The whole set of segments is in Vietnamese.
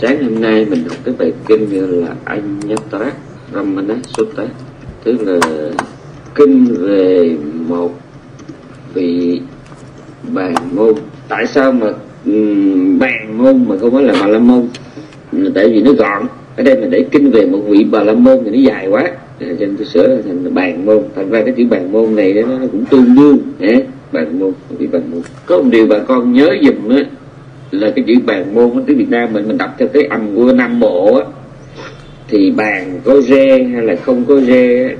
Sáng hôm nay mình học cái bài kinh như là Anyatara Ramana Sutta, tức là kinh về một vị bàn môn. Tại sao mà bàn môn mà không phải là Bà La Môn? Tại vì nó gọn. Ở đây mình để kinh về một vị Bà La Môn thì nó dài quá, cho nên tôi sớ thành bàn môn. Thành ra cái chữ bàn môn này nó cũng tương đương bàn môn, vị bàn môn. Có một điều bà con nhớ dùm á, là cái chữ bàn môn ở tiếng Việt Nam mình đọc theo cái âm của Nam Bộ á, thì bàn có rê hay là không có rê á,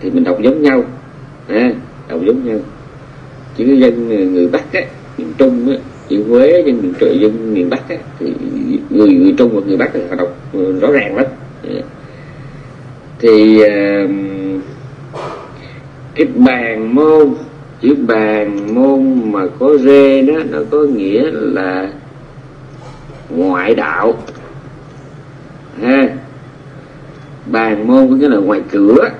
thì mình đọc giống nhau, đọc giống nhau. Chứ cái dân người Bắc á, miền Trung á, chữ Huế, dân miền Trời, dân miền Bắc á, thì người Trung và người Bắc thì họ đọc rõ ràng lắm. Thì cái bàn môn, chữ bàn môn mà có rê đó, nó có nghĩa là ngoại đạo ha. Bàn môn có nghĩa là ngoài cửa,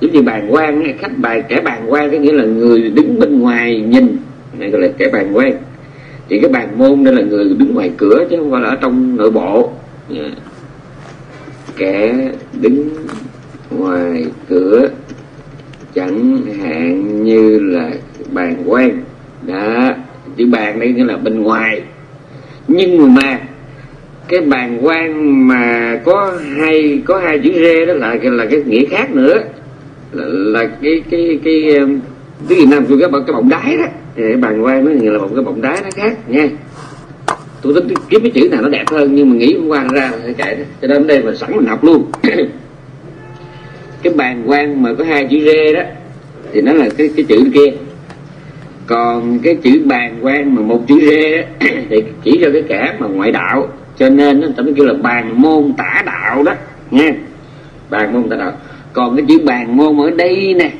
giống như bàn quan, khách bài kẻ bàn quan có nghĩa là người đứng bên ngoài nhìn, này gọi là kẻ bàn quan. Thì cái bàn môn đây là người đứng ngoài cửa chứ không phải là ở trong nội bộ. Kẻ đứng ngoài cửa chẳng hạn như là bàn quan đó, chữ bàn đây nghĩa là bên ngoài. Nhưng mà cái bàn quan mà có hai chữ rê đó là cái nghĩa khác nữa, là cái tiếng Việt Nam kêu cái bọng đái đó. Cái bàn quan nó nghĩa là một cái bọng đái, nó khác nha. Tôi tính kiếm cái chữ nào nó đẹp hơn nhưng mà nghĩ hôm qua ra là chạy đó, cho nên đây mà sẵn mình học luôn. Cái bàn quan mà có hai chữ rê đó thì nó là cái chữ kia, còn cái chữ bàn quan mà một chữ rê đó, thì chỉ cho cái kẻ mà ngoại đạo, cho nên nó kêu là bàn môn tả đạo đó nha, bàn môn tả đạo. Còn cái chữ bàn môn ở đây nè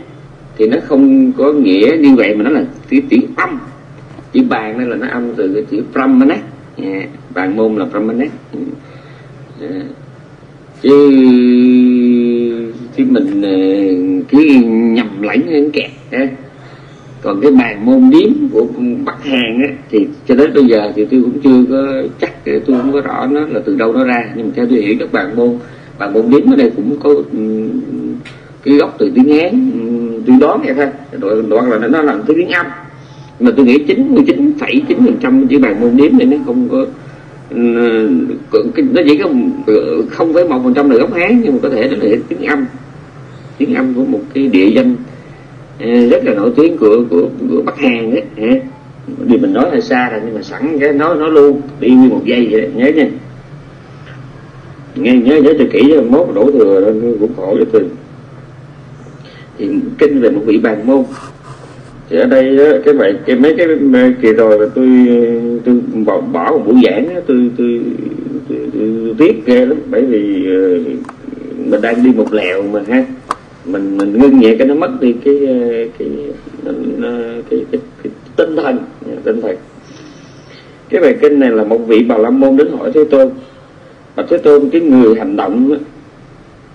thì nó không có nghĩa như vậy, mà nó là tiếng âm. Chữ bàn đây là nó âm từ cái chữ brahmana, bàn môn là brahmana. Chứ mình cứ nhầm lẫn hơn kẹt. Còn cái bàn môn điếm của Bắc Hàn á, thì cho đến bây giờ thì tôi cũng chưa có chắc, tôi không có rõ nó là từ đâu nó ra, nhưng mà theo tôi hiểu được bàn môn điếm ở đây cũng có cái gốc từ tiếng Hán, tôi đoán vậy thôi, đoạn là nó làm từ tiếng Âm. Mà tôi nghĩ 99,9% chữ bàn môn điếm này nó không có, nó chỉ có 0,1% là gốc Hán, nhưng mà có thể nó là tiếng Âm của một cái địa danh rất là nổi tiếng của Bắc Hàn đấy. Điều mình nói là xa rồi nhưng mà sẵn cái nói luôn đi như một giây vậy, nhớ nha, nhớ cho kỹ, mốt đổ thừa cũng khổ cho tôi. Thì kinh về một vị bàn môn thì ở đây đó, cái vậy cái mấy cái kỳ rồi là tôi bỏ một buổi giảng đó, tôi tiếc ghê lắm, bởi vì mình đang đi một lèo mà ha, mình ngưng nhẹ cái nó mất đi cái tinh thần. Cái bài kinh này là một vị Bà La Môn đến hỏi Thế Tôn, và Thế Tôn cái người hành động đó,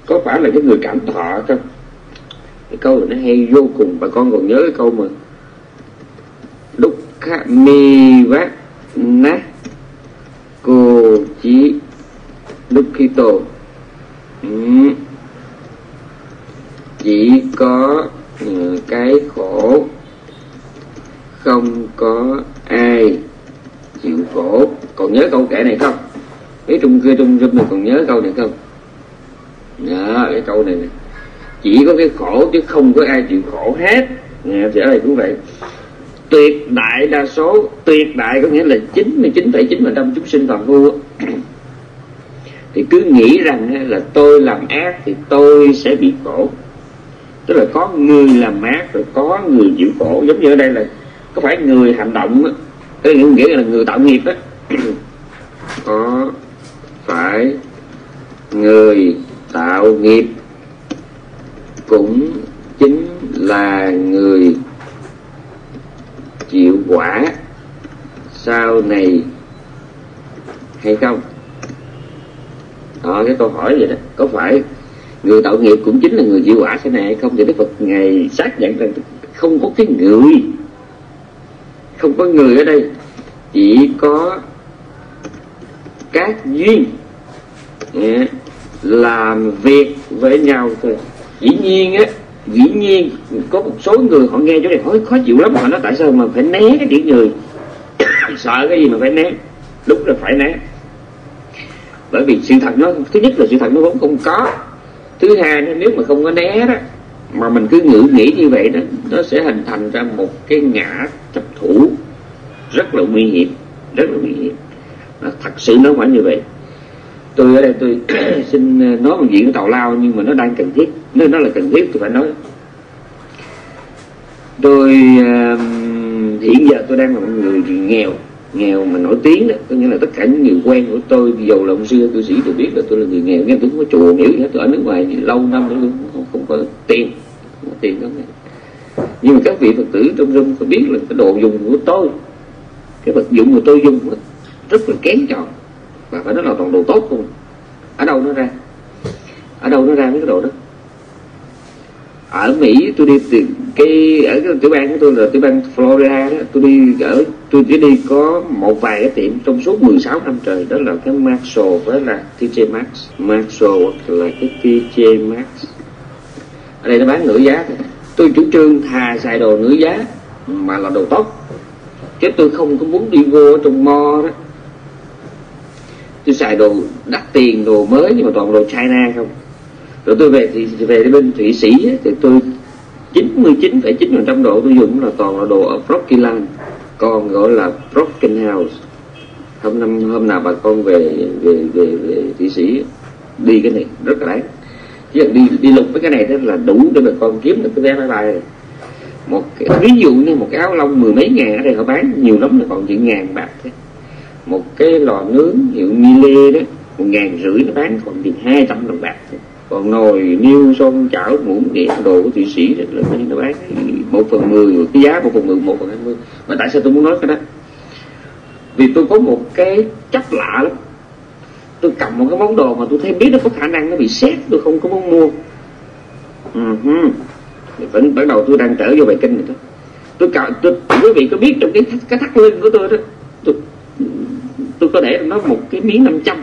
có phải là cái người cảm thọ không? Cái câu này nó hay vô cùng, bà con còn nhớ cái câu mà Dukkha mi vát na cô chí Dukkito, chỉ có cái khổ, không có ai chịu khổ. Còn nhớ câu kể này không? Mấy trung kia trung râm này còn nhớ câu này không? Đó, cái câu này nè, chỉ có cái khổ chứ không có ai chịu khổ hết. Thì ở đây cũng vậy, tuyệt đại đa số, tuyệt đại có nghĩa là 99,9% chúng sinh toàn vô thì cứ nghĩ rằng là tôi làm ác thì tôi sẽ bị khổ, tức là có người làm ác rồi có người chịu khổ. Giống như ở đây là có phải người hành động, cái nghĩa là người tạo nghiệp đó, có phải người tạo nghiệp cũng chính là người chịu quả sau này hay không? Đó, cái câu hỏi vậy đó, có phải người tạo nghiệp cũng chính là người chịu quả sau này hay không? Thì Đức Phật Ngài xác nhận rằng không có cái người, không có người ở đây, chỉ có các duyên làm việc với nhau thôi. Dĩ nhiên có một số người họ nghe chỗ này hỏi khó chịu lắm, họ nói tại sao mà phải né cái chuyện người sợ cái gì mà phải né. Đúng là phải né, bởi vì sự thật nó, thứ nhất là sự thật nó vốn không có, thứ hai nếu mà không có né đó mà mình cứ ngữ nghĩ như vậy đó, nó sẽ hình thành ra một cái ngã chấp thủ rất là nguy hiểm, rất là nguy hiểm. Nó thật sự nó phải như vậy. Tôi ở đây tôi xin nói một chuyện tào lao nhưng mà nó đang cần thiết, nên nó là cần thiết tôi phải nói. Tôi hiện giờ tôi đang là một người nghèo mà nổi tiếng đó, có nghĩa là tất cả những người quen của tôi dù là ông sư cư sĩ tôi biết là tôi là người nghèo, nhưng tôi không có chùa hiểu gì hết, tôi ở nước ngoài lâu năm tôi không có tiền, không có tiền đó. Nhưng mà các vị Phật tử trong rung có biết là cái đồ dùng của tôi, cái vật dụng mà tôi dùng rất là kén chọn, và phải nói là toàn đồ tốt luôn. Ở đâu nó ra? Ở đâu nó ra mấy cái đồ đó? Ở Mỹ tôi đi tìm cái ở cái tiểu bang của tôi là tiểu bang Florida đó, tôi chỉ đi có một vài cái tiệm trong suốt 16 năm trời, đó là cái Marshall với là TJ Max, Marshall hoặc là cái TJ Max. Ở đây nó bán nửa giá thôi. Tôi chủ trương thà xài đồ nửa giá mà là đồ tốt, chứ tôi không có muốn đi vô trong mall đó. Tôi xài đồ đắt tiền, đồ mới nhưng mà toàn đồ China không. Rồi tôi về thì về bên Thụy Sĩ ấy, thì tôi 99,9% đồ tôi dùng là toàn là đồ ở Brooklyn, còn gọi là Brooklyn House. Hôm nào bà con về Thụy Sĩ đi cái này rất là đáng. Chứ đi lục với cái này đó là đủ để bà con kiếm được cái vé máy bay này. Một cái, ví dụ như một cái áo lông 10 mấy ngàn ở đây họ bán nhiều lắm là còn chỉ 1000 bạc thế. Một cái lò nướng hiệu Miele đó 1.500 nó bán còn chừng 200 đồng bạc thôi. Còn nồi niêu son chảo muỗng đĩa đồ của Thụy Sĩ đó, nó bán 1/10 cái giá, 1/10, 1/20. Mà tại sao tôi muốn nói cái đó? Vì tôi có một cái chấp lạ lắm. Tôi cầm một cái món đồ mà tôi thấy biết nó có khả năng nó bị xét, tôi không có muốn mua. Bắt đầu tôi đang trở vô bài kinh này đó. Tôi quý vị có biết trong cái thắt lưng của tôi đó, tôi có để nó một cái miếng 500.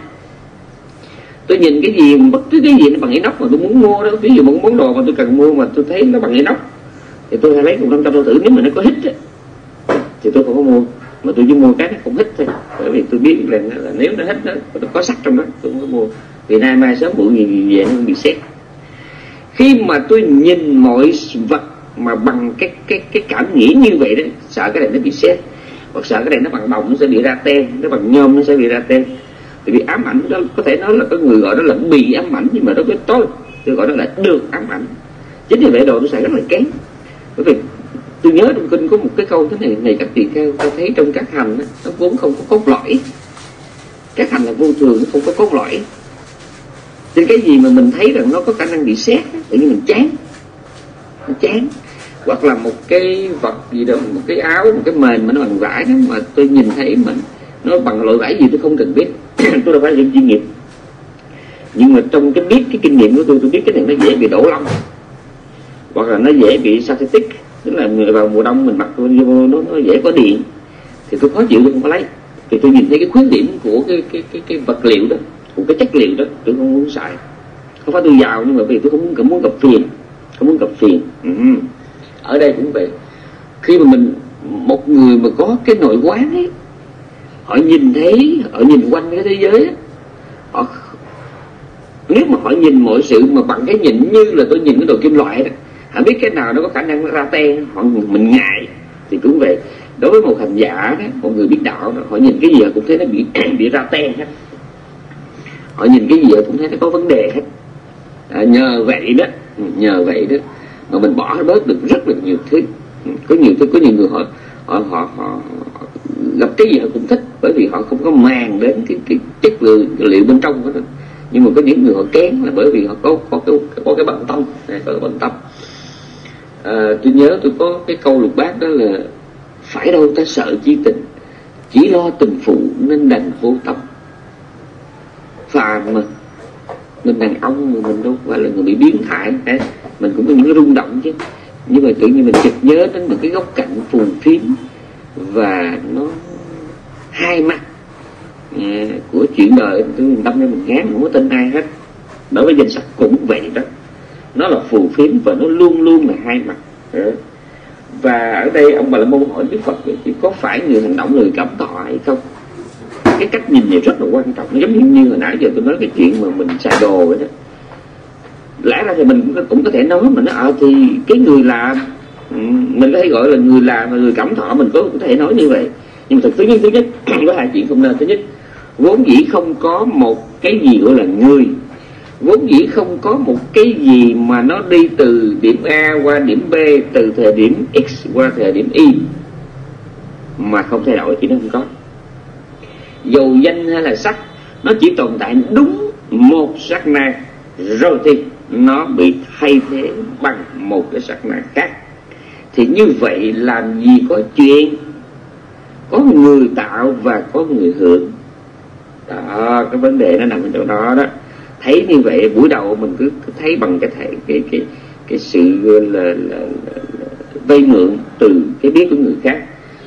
Tôi nhìn cái gì, bất cứ cái gì nó bằng inox mà tôi muốn mua đó, ví dụ một món đồ mà tôi cần mua mà tôi thấy nó bằng inox thì tôi hay lấy 100 tôi thử, nếu mà nó có hít đó, thì tôi không có mua, mà tôi chỉ mua cái nó không hít thôi, bởi vì tôi biết là nếu nó hít đó, nó có sắt trong đó tôi không có mua, vì nay mai sớm muộn gì về nó bị sét. Khi mà tôi nhìn mọi vật mà bằng cái cảm nghĩ như vậy đó, sợ cái này nó bị sét, hoặc sợ cái này nó bằng đồng nó sẽ bị ra ten, nó bằng nhôm nó sẽ bị ra ten. Tại vì ám ảnh đó có thể nói là có người gọi đó là bị ám ảnh, nhưng mà đối với tôi gọi đó là được ám ảnh. Chính vì vậy đồ tôi xài rất là kém. Bởi vì tôi nhớ trong kinh có một cái câu thế này này các tỳ kheo, tôi thấy trong các hành đó, nó vốn không có cốt lõi, các hành là vô thường, nó không có cốt lõi. Nên cái gì mà mình thấy rằng nó có khả năng bị xét tự nhiên mình chán, nó chán. Hoặc là một cái vật gì đó, một cái áo, một cái mền mà nó bằng vải đó, mà tôi nhìn thấy mình nó bằng loại vải gì tôi không cần biết. Tôi đâu phải là chuyên nghiệp, nhưng mà trong cái biết cái kinh nghiệm của tôi biết cái này nó dễ bị đổ lông, hoặc là nó dễ bị static, tức là người vào mùa đông mình mặc nó dễ có điện, thì tôi khó chịu tôi không có lấy. Thì tôi nhìn thấy cái khuyết điểm của cái vật liệu đó, của cái chất liệu đó, tôi không muốn xài. Không phải tôi giàu, nhưng mà vì tôi không muốn gặp phiền, không muốn gặp phiền. Ở đây cũng vậy, khi mà một người mà có cái nội quán ấy, họ nhìn quanh cái thế giới ấy, nếu mà họ nhìn mọi sự mà bằng cái nhìn như là tôi nhìn cái đồ kim loại đó, họ biết cái nào nó có khả năng nó ra ten, mình ngại. Thì cũng vậy, đối với một hành giả đó, một người biết đạo đó, họ nhìn cái gì họ cũng thấy nó bị ra ten hết, họ nhìn cái gì họ cũng thấy nó có vấn đề hết. Nhờ vậy đó mà mình bỏ bớt được rất là nhiều thứ. Có nhiều người họ gặp cái gì họ cũng thích, bởi vì họ không có màng đến cái chất liệu bên trong của nó. Nhưng mà có những người họ kén là bởi vì họ có cái bận tâm này, có cái bận tâm. Tôi nhớ tôi có cái câu lục bát đó là phải đâu ta sợ chi tình, chỉ lo tình phụ nên đành vô tâm. Phàm mà mình đàn ông mà mình đâu phải là người bị biến thái, mình cũng có những cái rung động chứ, nhưng mà tự nhiên mình chợt nhớ đến một cái góc cạnh phù phiếm và nó hai mặt của chuyện đời, tôi 50.000 không có tin ai hết. Đối với danh sách cũng vậy đó, nó là phù phiếm và nó luôn luôn là hai mặt. Và ở đây ông Bà La Môn hỏi Đức Phật có phải người hành động người cảm thọ hay không. Cái cách nhìn này rất là quan trọng, nó giống như hồi nãy giờ tôi nói cái chuyện mà mình xài đồ vậy đó. Lẽ ra thì mình cũng có thể nói mà nó thì cái người làm, mình có thể gọi là người làm và người cảm thọ, mình cũng có thể nói như vậy. Nhưng mà thực tế thứ nhất có hai chuyện không nên. Thứ nhất, vốn dĩ không có một cái gì gọi là người, vốn dĩ không có một cái gì mà nó đi từ điểm A qua điểm B, từ thời điểm X qua thời điểm Y mà không thay đổi, chỉ nó không có. Dầu danh hay là sắc, nó chỉ tồn tại đúng một sát na, rồi thì nó bị thay thế bằng một cái sát na khác. Thì như vậy làm gì có chuyện có người tạo và có người hưởng đó, cái vấn đề nó nằm ở chỗ đó đó. Thấy như vậy buổi đầu mình cứ thấy bằng cái sự là vay mượn từ cái biết của người khác.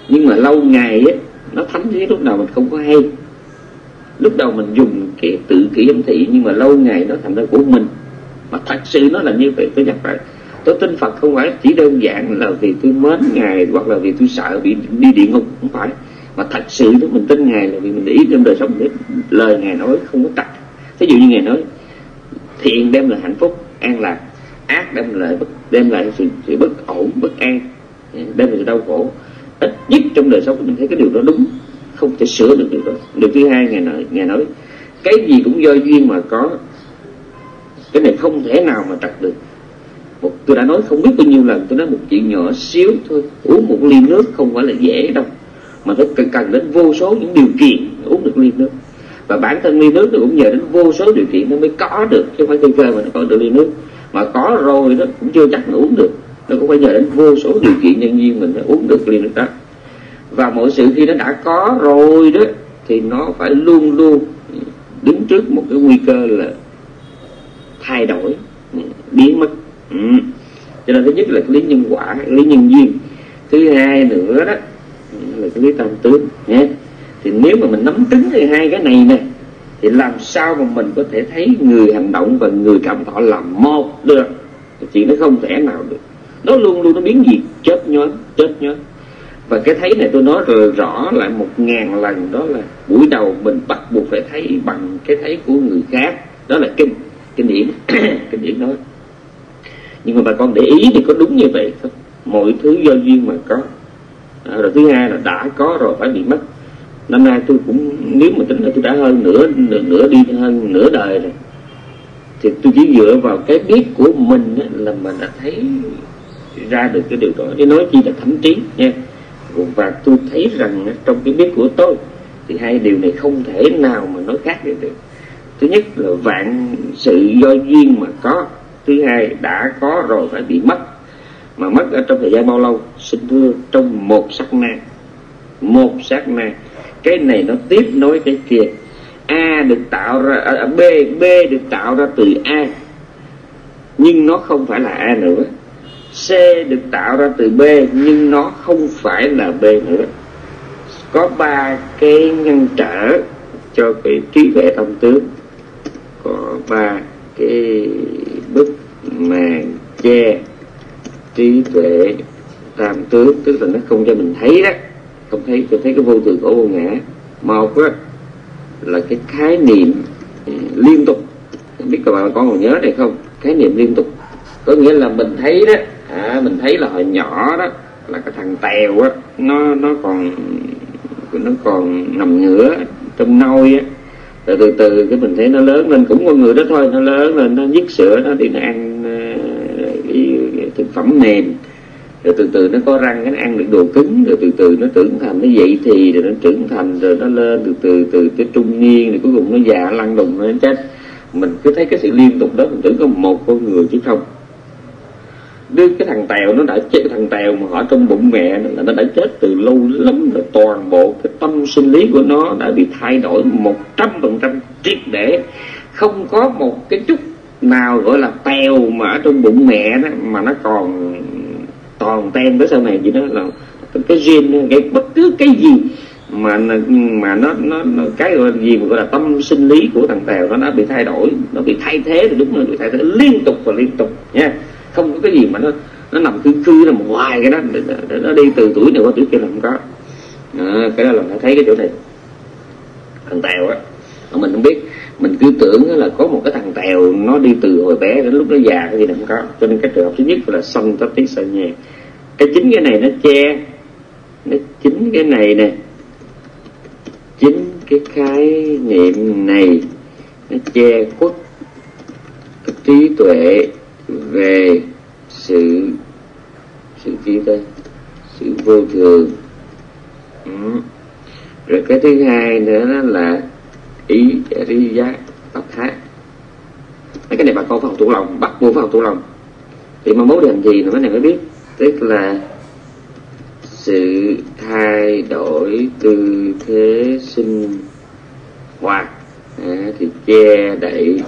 Nhưng mà lâu ngày ấy, nó thấm thía, lúc đầu mình không có hay, lúc đầu mình dùng cái tự kỷ âm thị, nhưng mà lâu ngày nó thành ra của mình. Mà thật sự nó là như vậy. Tôi nhắc lại, tôi tin Phật không phải chỉ đơn giản là vì tôi mến Ngài hoặc là vì tôi sợ bị đi địa ngục, không phải. Mà thật sự đó, mình tin Ngài là vì mình để ý trong đời sống, để lời Ngài nói không có tắc. Thí dụ như Ngài nói thiện đem lại hạnh phúc, an lạc, ác đem lại sự bất ổn, bất an, đem lại sự đau khổ. Ít nhất trong đời sống mình thấy cái điều đó đúng, không thể sửa được điều đó. Điều thứ hai Ngài nói cái gì cũng do duyên mà có, cái này không thể nào mà trật được. Tôi đã nói không biết bao nhiêu lần, tôi nói một chuyện nhỏ xíu thôi, uống một ly nước không phải là dễ đâu, mà nó cần đến vô số những điều kiện uống được ly nước. Và bản thân ly nước nó cũng nhờ đến vô số điều kiện nó mới có được, chứ không phải cây phê mà nó có được ly nước. Mà có rồi nó cũng chưa chắc nó uống được, nó cũng phải nhờ đến vô số điều kiện nhân viên mình nó uống được ly nước đó. Và mọi sự khi nó đã có rồi đó thì nó phải luôn luôn đứng trước một cái nguy cơ là thay đổi, biến mất. Cho nên thứ nhất là cái lý nhân quả, cái lý nhân duyên. Thứ hai nữa đó là cái lý tam tướng. Thì nếu mà mình nắm tính thì hai cái này nè, thì làm sao mà mình có thể thấy người hành động và người cảm thọ là một được? Chuyện nó không thể nào được, nó luôn luôn nó biến diệt, chớp nhoáng, chớp nhoáng. Và cái thấy này tôi nói rồi rõ lại 1.000 lần, đó là buổi đầu mình bắt buộc phải thấy bằng cái thấy của người khác. Đó là kinh điển kinh điển nói. Nhưng mà bà con để ý thì có đúng như vậy không? Mọi thứ do duyên mà có. Rồi thứ hai là đã có rồi phải bị mất. Năm nay tôi cũng, nếu mà tính là tôi đã hơn nửa đi hơn nửa đời rồi, thì tôi chỉ dựa vào cái biết của mình là mình đã thấy ra được cái điều đó, chứ nói chi là thẩm trí nha. Và tôi thấy rằng trong cái biết của tôi thì hai điều này không thể nào mà nói khác được. Thứ nhất là vạn sự do duyên mà có. Thứ hai, đã có rồi phải bị mất. Mà mất ở trong thời gian bao lâu? Xin thưa, trong một sát na. Một sát na. Cái này nó tiếp nối cái kia. A được tạo ra B được tạo ra từ A, nhưng nó không phải là A nữa. C được tạo ra từ B, nhưng nó không phải là B nữa. Có ba cái ngăn trở cho cái trí tuệ tâm tướng, có ba cái bức màn che trí tuệ tam tướng, tức là nó không cho mình thấy đó, không thấy cho thấy cái vô thường khổ vô ngã. Một á là cái khái niệm liên tục, không biết các bạn có còn nhớ này không? Khái niệm liên tục có nghĩa là mình thấy đó, mình thấy là hồi nhỏ đó là cái thằng Tèo á, nó còn nằm ngửa trong nôi á. Rồi từ từ cái mình thấy nó lớn lên, cũng con người đó thôi, nó lớn lên nó vứt sữa nó thì nó ăn cái thực phẩm mềm. Rồi từ từ nó có răng, nó ăn được đồ cứng. Rồi từ từ nó trưởng thành, nó dậy thì, rồi nó trưởng thành, rồi nó lên từ tới trung niên, rồi cuối cùng nó già lăn đùng nó chết. Mình cứ thấy cái sự liên tục đó, mình tưởng có một con người chứ không. Đưa cái thằng Tèo nó đã chết, thằng Tèo mà ở trong bụng mẹ là nó đã chết từ lâu lắm rồi. Toàn bộ cái tâm sinh lý của nó đã bị thay đổi 100% triệt để, không có một cái chút nào gọi là Tèo mà ở trong bụng mẹ đó mà nó còn toàn tem tới sau này. Chỉ nó là cái gen gây bất cứ cái gì mà nó cái gọi gì mà gọi là tâm sinh lý của thằng Tèo nó bị thay đổi, nó bị thay thế thì đúng là bị thay thế liên tục nha. Không có cái gì mà nó nằm cứ nằm hoài cái đó, nó đi từ tuổi này qua tuổi kia là không có. Cái đó là phải thấy cái chỗ này. Thằng Tèo á, mình không biết, mình cứ tưởng là có một cái thằng Tèo nó đi từ hồi bé đến lúc nó già cái gì là không có. Cho nên cái trường hợp thứ nhất là sanh tắc tiết sợ nhẹ. Cái chính cái này nó che, nó chính cái này nè, chính cái khái niệm này nó che khuất trí tuệ về sự vô thường. Rồi cái thứ hai nữa là ý ri giác tập thái. Cái này bà con phải học tụ lòng, bắt buộc phải học tụ lòng thì mà mốt thì làm gì mà cái này mới biết, tức là sự thay đổi tư thế sinh hoạt thì che đậy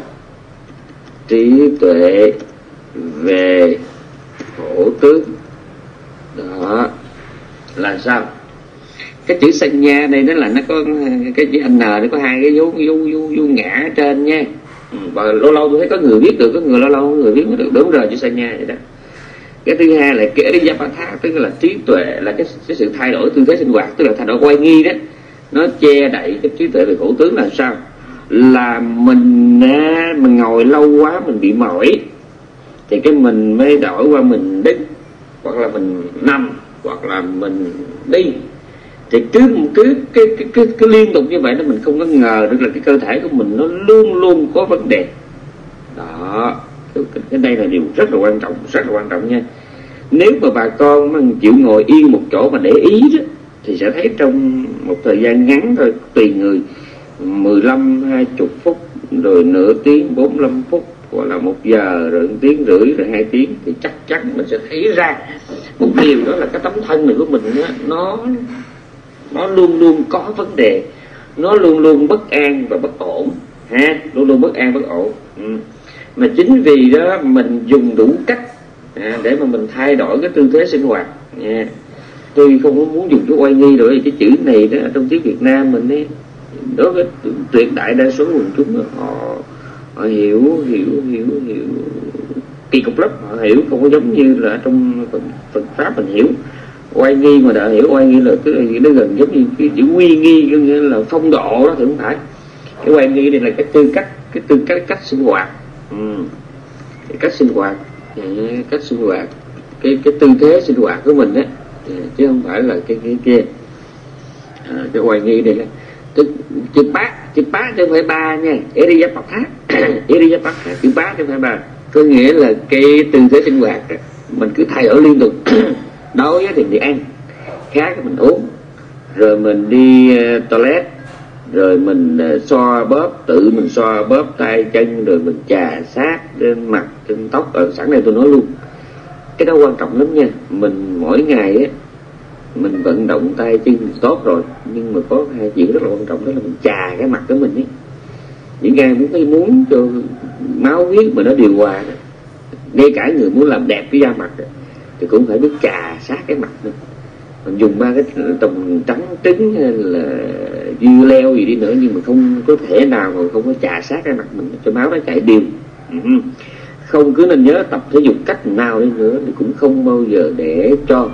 trí tuệ về khổ tước. Đó là sao? Cái chữ sanh nha đây đó là nó có cái chữ n, nó có hai cái dấu ngã trên nha. Và lâu lâu tôi thấy có người biết được, có người lâu người biết được. Đúng rồi, chữ sanh nha vậy đó. Cái thứ hai là cái đi thác, tức là trí tuệ, là cái sự thay đổi tư thế sinh hoạt, tức là thay đổi quay nghi đó, nó che đậy cái trí tuệ về khổ tướng. Là sao? Là mình ngồi lâu quá mình bị mỏi thì cái mình mới đổi qua mình đứng, hoặc là mình nằm, hoặc là mình đi. Thì cứ liên tục như vậy đó, mình không có ngờ được là cái cơ thể của mình nó luôn có vấn đề. Đó, cái đây là điều rất là quan trọng nha. Nếu mà bà con mà chịu ngồi yên một chỗ mà để ý đó, thì sẽ thấy trong một thời gian ngắn thôi, tùy người, 15-20 phút, rồi nửa tiếng, 45 phút, hoặc là 1 giờ, rồi 1 tiếng rưỡi, rồi 2 tiếng, thì chắc chắn mình sẽ thấy ra một điều, đó là cái tấm thân mình của mình đó, nó luôn có vấn đề, nó luôn bất an và bất ổn ha, luôn bất an bất ổn. Mà chính vì đó mình dùng đủ cách để mà mình thay đổi cái tư thế sinh hoạt. Tôi không muốn dùng cái oai nghi nữa, cái chữ này đó trong tiếng Việt Nam mình ấy, đối với tuyệt đại đa số quần chúng họ hiểu kỳ cục lắm, họ hiểu không có giống như là trong Phật pháp mình hiểu. Oai nghi mà đã hiểu oai nghi là cái nó gần giống như cái chữ uy nghi, có nghĩa là phong độ đó, thì không phải. Cái oai nghi này là cái tư cách sinh hoạt. Cách sinh hoạt, cái tư thế sinh hoạt của mình á, chứ không phải là cái kia. Cái hoài nghi đây là chữ bát chứ không phải ba nha. Eriya Bát chữ bát chứ không phải ba, có nghĩa là cái tư thế sinh hoạt mình cứ thay đổi liên tục. Đói thì mình ăn, khát mình uống, rồi mình đi toilet, rồi mình xoa bóp, tự mình xoa bóp tay chân, rồi mình chà sát trên mặt, trên tóc. Sẵn này tôi nói luôn, cái đó quan trọng lắm nha. Mình mỗi ngày á, mình vận động tay chân tốt rồi, nhưng mà có hai chuyện rất là quan trọng, đó là mình chà cái mặt của mình ấy. Những ai muốn cho máu huyết mà nó điều hòa, ngay cả người muốn làm đẹp cái da mặt thì cũng phải biết chà sát cái mặt mình. Mình dùng 3 cái tùng trắng trứng hay là dưa leo gì đi nữa, nhưng mà không có thể nào mà không có chà sát cái mặt mình cho máu nó chảy đều. Không cứ nên nhớ tập thể dục cách nào đi nữa thì cũng không bao giờ để cho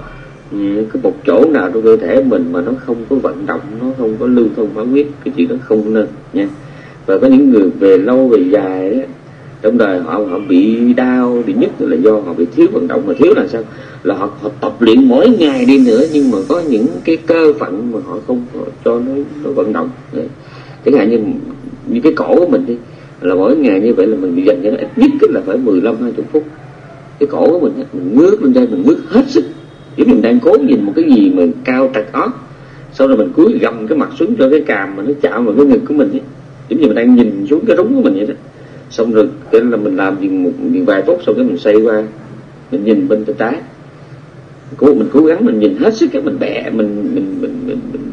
cái một chỗ nào trong cơ thể mình mà nó không có vận động, nó không có lưu thông máu huyết, cái chuyện đó không nên nha. Và có những người về lâu về dài ấy, trong đời họ bị đau, bị nhức là do họ bị thiếu vận động. Mà thiếu là sao? Là họ tập luyện mỗi ngày đi nữa, nhưng mà có những cái cơ phận mà họ không cho nó vận động. Chẳng hạn như cái cổ của mình đi, là mỗi ngày như vậy là mình dành cho nó ít nhất là phải 15-20 phút. Cái cổ của mình ngước lên đây, mình ngước hết sức, nếu mình đang cố nhìn một cái gì mình cao trật ót, sau đó mình cúi gầm cái mặt xuống cho cái cằm mà nó chạm vào cái ngực của mình ấy, giống như mình đang nhìn xuống cái rúng của mình vậy đó. Xong rồi cái là mình làm một vài phút, xong cái mình xoay qua mình nhìn bên tay trái, mình cố gắng mình nhìn hết sức, cái mình bẻ mình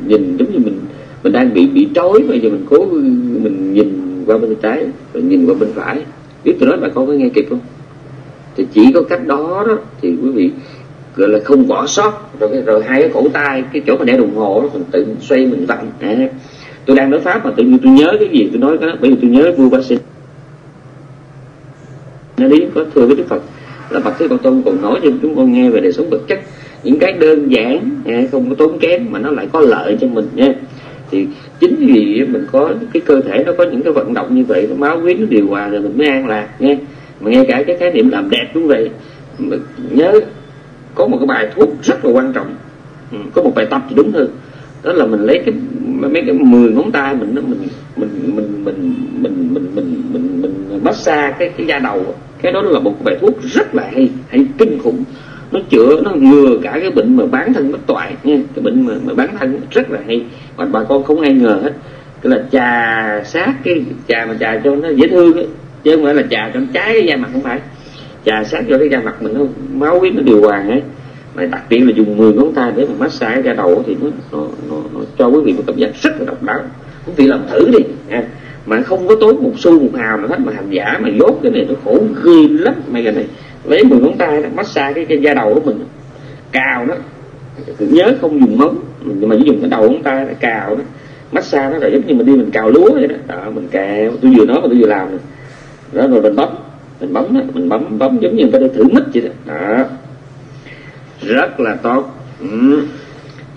nhìn giống như mình đang bị trói, bây giờ mình cố mình nhìn qua bên tay trái rồi nhìn qua bên phải. Biết tôi nói bà con có nghe kịp không? Thì chỉ có cách đó thì quý vị gọi là không bỏ sót, rồi hai cái cổ tay, cái chỗ mà đeo đồng hồ nó tự xoay mình vặn. Tôi đang nói pháp mà tự nhiên tôi nhớ cái gì tôi nói cái đó, bởi vì tôi nhớ vua Ba Sinh nó đi có thưa với Đức Phật là bậc Thế Còn Tôn còn nói cho chúng con nghe về đời sống vật chất, những cái đơn giản không có tốn kém mà nó lại có lợi cho mình nha. Thì chính vì mình có cái cơ thể nó có những cái vận động như vậy, nó máu huyết nó điều hòa rồi mình mới an lạc nha. Mà ngay cả cái khái niệm làm đẹp cũng vậy. Mình nhớ có một cái bài thuốc rất là quan trọng, có một bài tập thì đúng hơn, đó là mình lấy cái mấy cái 10 ngón tay mình massage cái da đầu. Cái đó là một bài thuốc rất là hay kinh khủng, nó chữa, nó ngừa cả cái bệnh mà bán thân bất toại nha, cái bệnh mà bán thân rất là hay mà bà con không ai ngờ hết. Cái là trà sát, cái trà mà trà cho nó dễ thương ấy, chứ không phải là trà cho trái cái da mặt, không phải trà sát cho cái da mặt mình, nó máu huyết nó điều hòa ấy. Mà đặc biệt là dùng 10 ngón tay để mà massage cái da đầu thì nó cho quý vị một cảm giác rất là độc đáo. Quý vị làm thử đi nha, mà không có tốn một xu một hào nào hết. Mà hành giả mà dốt cái này nó khổ ghê lắm. Mày cái này lấy 10 ngón tay đó, massage cái da đầu của mình, cào nó, nhớ không dùng móng, nhưng mà chỉ dùng cái đầu ngón tay cào nó, massage nó, rồi giống như mình đi mình cào lúa vậy đó. Đó mình cào, tôi vừa nói mà tôi vừa làm này. Đó rồi mình bấm giống như người ta đi thử mít vậy đó. Đó rất là tốt.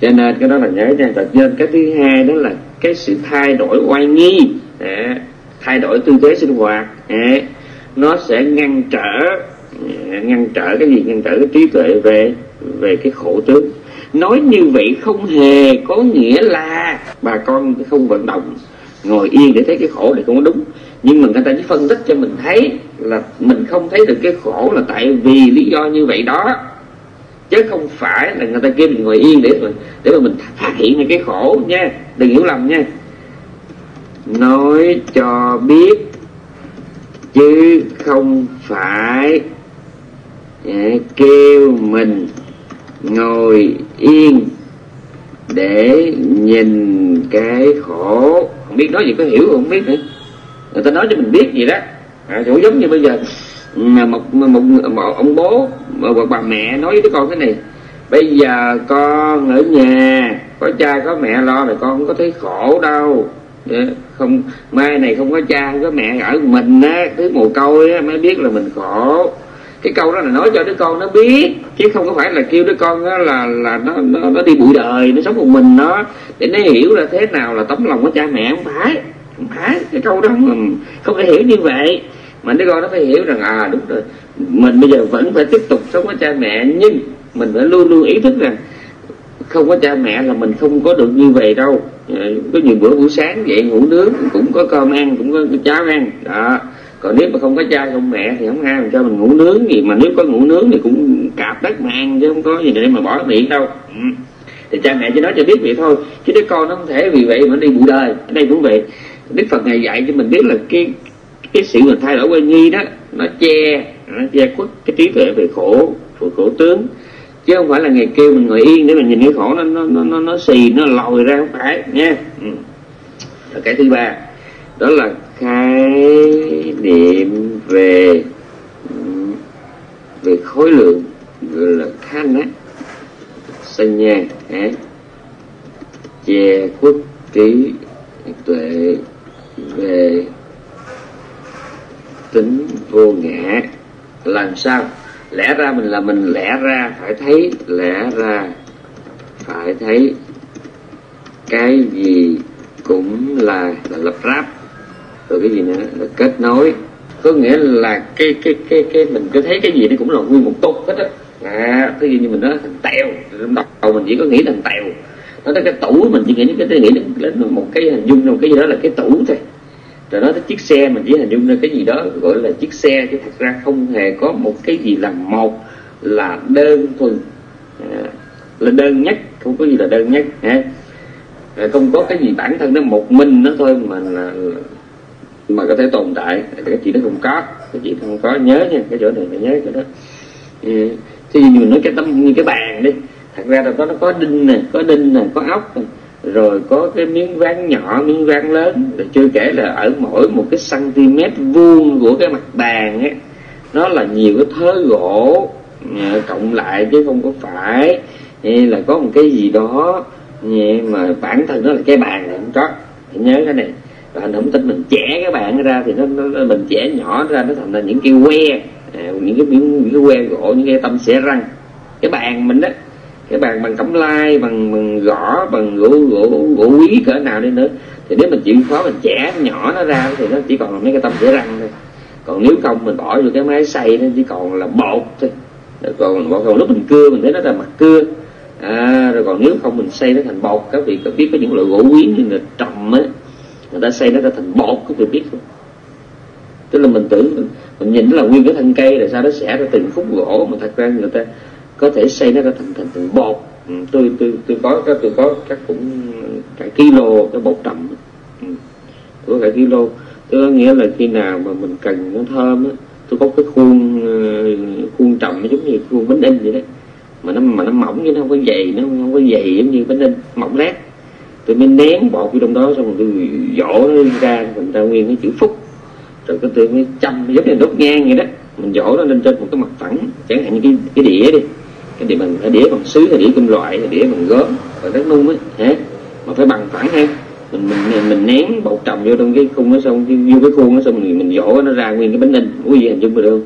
Cho nên cái đó là nhớ nha. Cho nên cái thứ hai đó là cái sự thay đổi oai nghi, thay đổi tư thế sinh hoạt, nó sẽ ngăn trở cái gì? Ngăn trở cái trí tuệ về cái khổ tướng. Nói như vậy không hề có nghĩa là bà con không vận động, ngồi yên để thấy cái khổ này không có đúng. Nhưng mà người ta chỉ phân tích cho mình thấy là mình không thấy được cái khổ là tại vì lý do như vậy đó, chứ không phải là người ta kêu mình ngồi yên để mà mình phát hiện cái khổ nha. Đừng hiểu lầm nha. Nói cho biết chứ không phải kêu mình ngồi yên để nhìn cái khổ. Không biết nói gì có hiểu không biết nữa. Người ta nói cho mình biết gì đó cũng giống như bây giờ một ông bố hoặc bà mẹ nói với đứa con thế này: bây giờ con ở nhà có cha có mẹ lo rồi con không có thấy khổ đâu. Không, mai này không có cha không có mẹ ở mình á, tới mồ côi á mới biết là mình khổ. Cái câu đó là nói cho đứa con nó biết, chứ không có phải là kêu đứa con đó là nó đi bụi đời, nó sống một mình nó, để nó hiểu là thế nào là tấm lòng của cha mẹ. Không phải cái câu đó không thể hiểu như vậy. Mà đứa con nó phải hiểu rằng đúng rồi, mình bây giờ vẫn phải tiếp tục sống với cha mẹ, nhưng mình phải luôn luôn ý thức rằng không có cha mẹ là mình không có được như vậy đâu. Có nhiều bữa buổi sáng dậy ngủ nướng cũng có cơm ăn, cũng có cháo ăn đó. Còn nếu mà không có cha không mẹ thì không ai làm cho mình ngủ nướng gì, mà nếu có ngủ nướng thì cũng cạp đất mà ăn, chứ không có gì để mà bỏ miệng đâu. Thì cha mẹ chỉ nói cho biết vậy thôi, chứ đứa con nó không thể vì vậy mà đi bụi đời. Ở đây cũng vậy, Đức Phật Ngài dạy cho mình biết là cái sự mà thay đổi quan nghi đó, nó che khuất cái trí tuệ về khổ, khổ tướng, chứ không phải là Ngài kêu mình ngồi yên để mình nhìn cái khổ nó xì, nó lòi ra, không phải nha. Rồi cái thứ ba đó là khái niệm về khối lượng, gọi là khanh á sanh nha, che khuất trí tuệ về tính vô ngã. Làm sao lẽ ra mình là mình, lẽ ra phải thấy cái gì cũng là lập ráp, rồi cái gì nữa là kết nối. Có nghĩa là cái mình cứ thấy cái gì nó cũng là nguyên một tục hết á. Cái gì như mình nói thằng tèo, trong đầu mình chỉ có nghĩ thằng tèo, nói tới cái tủ mình chỉ nghĩ đến một cái hình dung, một cái gì đó là cái tủ thôi. Rồi nói tới chiếc xe mình chỉ hình dung ra cái gì đó gọi là chiếc xe, chứ thật ra không hề có một cái gì là một, là đơn thuần, là đơn nhất, không có gì là đơn nhất. Không có cái gì bản thân nó một mình nó thôi mà có thể tồn tại. Cái chuyện đó không có, nhớ nha, cái chỗ này phải nhớ cái đó. Thì như mình nói cái tấm, như cái bàn đi, thật ra là nó có đinh nè, có ốc nè, rồi có cái miếng ván nhỏ, miếng ván lớn, rồi chưa kể là ở mỗi một cái cm vuông của cái mặt bàn ấy, nó là nhiều cái thớ gỗ, cộng lại, chứ không có phải là có một cái gì đó mà bản thân nó là cái bàn này không có. Hãy nhớ cái này, và anh không tin mình chẻ cái bàn ra thì nó mình chẻ nhỏ ra nó thành ra những cái que, những cái que gỗ, những cái tâm xẻ răng. Cái bàn mình đó, cái bàn bằng cẩm lai, bằng gõ, bằng gỗ quý cỡ nào đi nữa, thì nếu mình chịu khó mình chẻ nhỏ nó ra thì nó chỉ còn là mấy cái tâm xẻ răng thôi. Còn nếu không mình bỏ vô cái máy xay nó chỉ còn là bột thôi. Rồi còn lúc mình cưa mình thấy nó là mặt cưa. Rồi còn nếu không mình xay nó thành bột. Các vị có biết có những loại gỗ quý như là trầm á, người ta xay nó ra thành bột, các vị biết không? Tức là mình tưởng mình nhìn nó là nguyên cái thân cây rồi sau đó xẻ ra từng khúc gỗ, mà thật ra người ta có thể xay nó ra thành bột. Tôi có các cũng cả kilo cái bột trầm, tôi có cả kilo. Tôi có nghĩa là khi nào mà mình cần nó thơm á, tôi có cái khuôn trầm giống như khuôn bánh in vậy đấy, mà nó mỏng chứ nó không có dày, giống như bánh in mỏng lát. Tôi mới nén bột vô trong đó, xong rồi tôi dỗ nó ra, mình ra nguyên cái chữ phúc. Rồi cái tôi mới châm giống như đốt nhang vậy đó, mình dỗ nó lên trên một cái mặt phẳng, chẳng hạn như cái đĩa đi, đĩa bằng sứ, đĩa kim loại, đĩa bằng gốm và đất nung ấy, hả? Mà phải bằng phẳng ha. Mình nén bột trầm vô trong cái khung nó, xong vô cái khuôn nó, xong mình dỗ nó ra nguyên cái bánh in. Quý vị hình dung được không?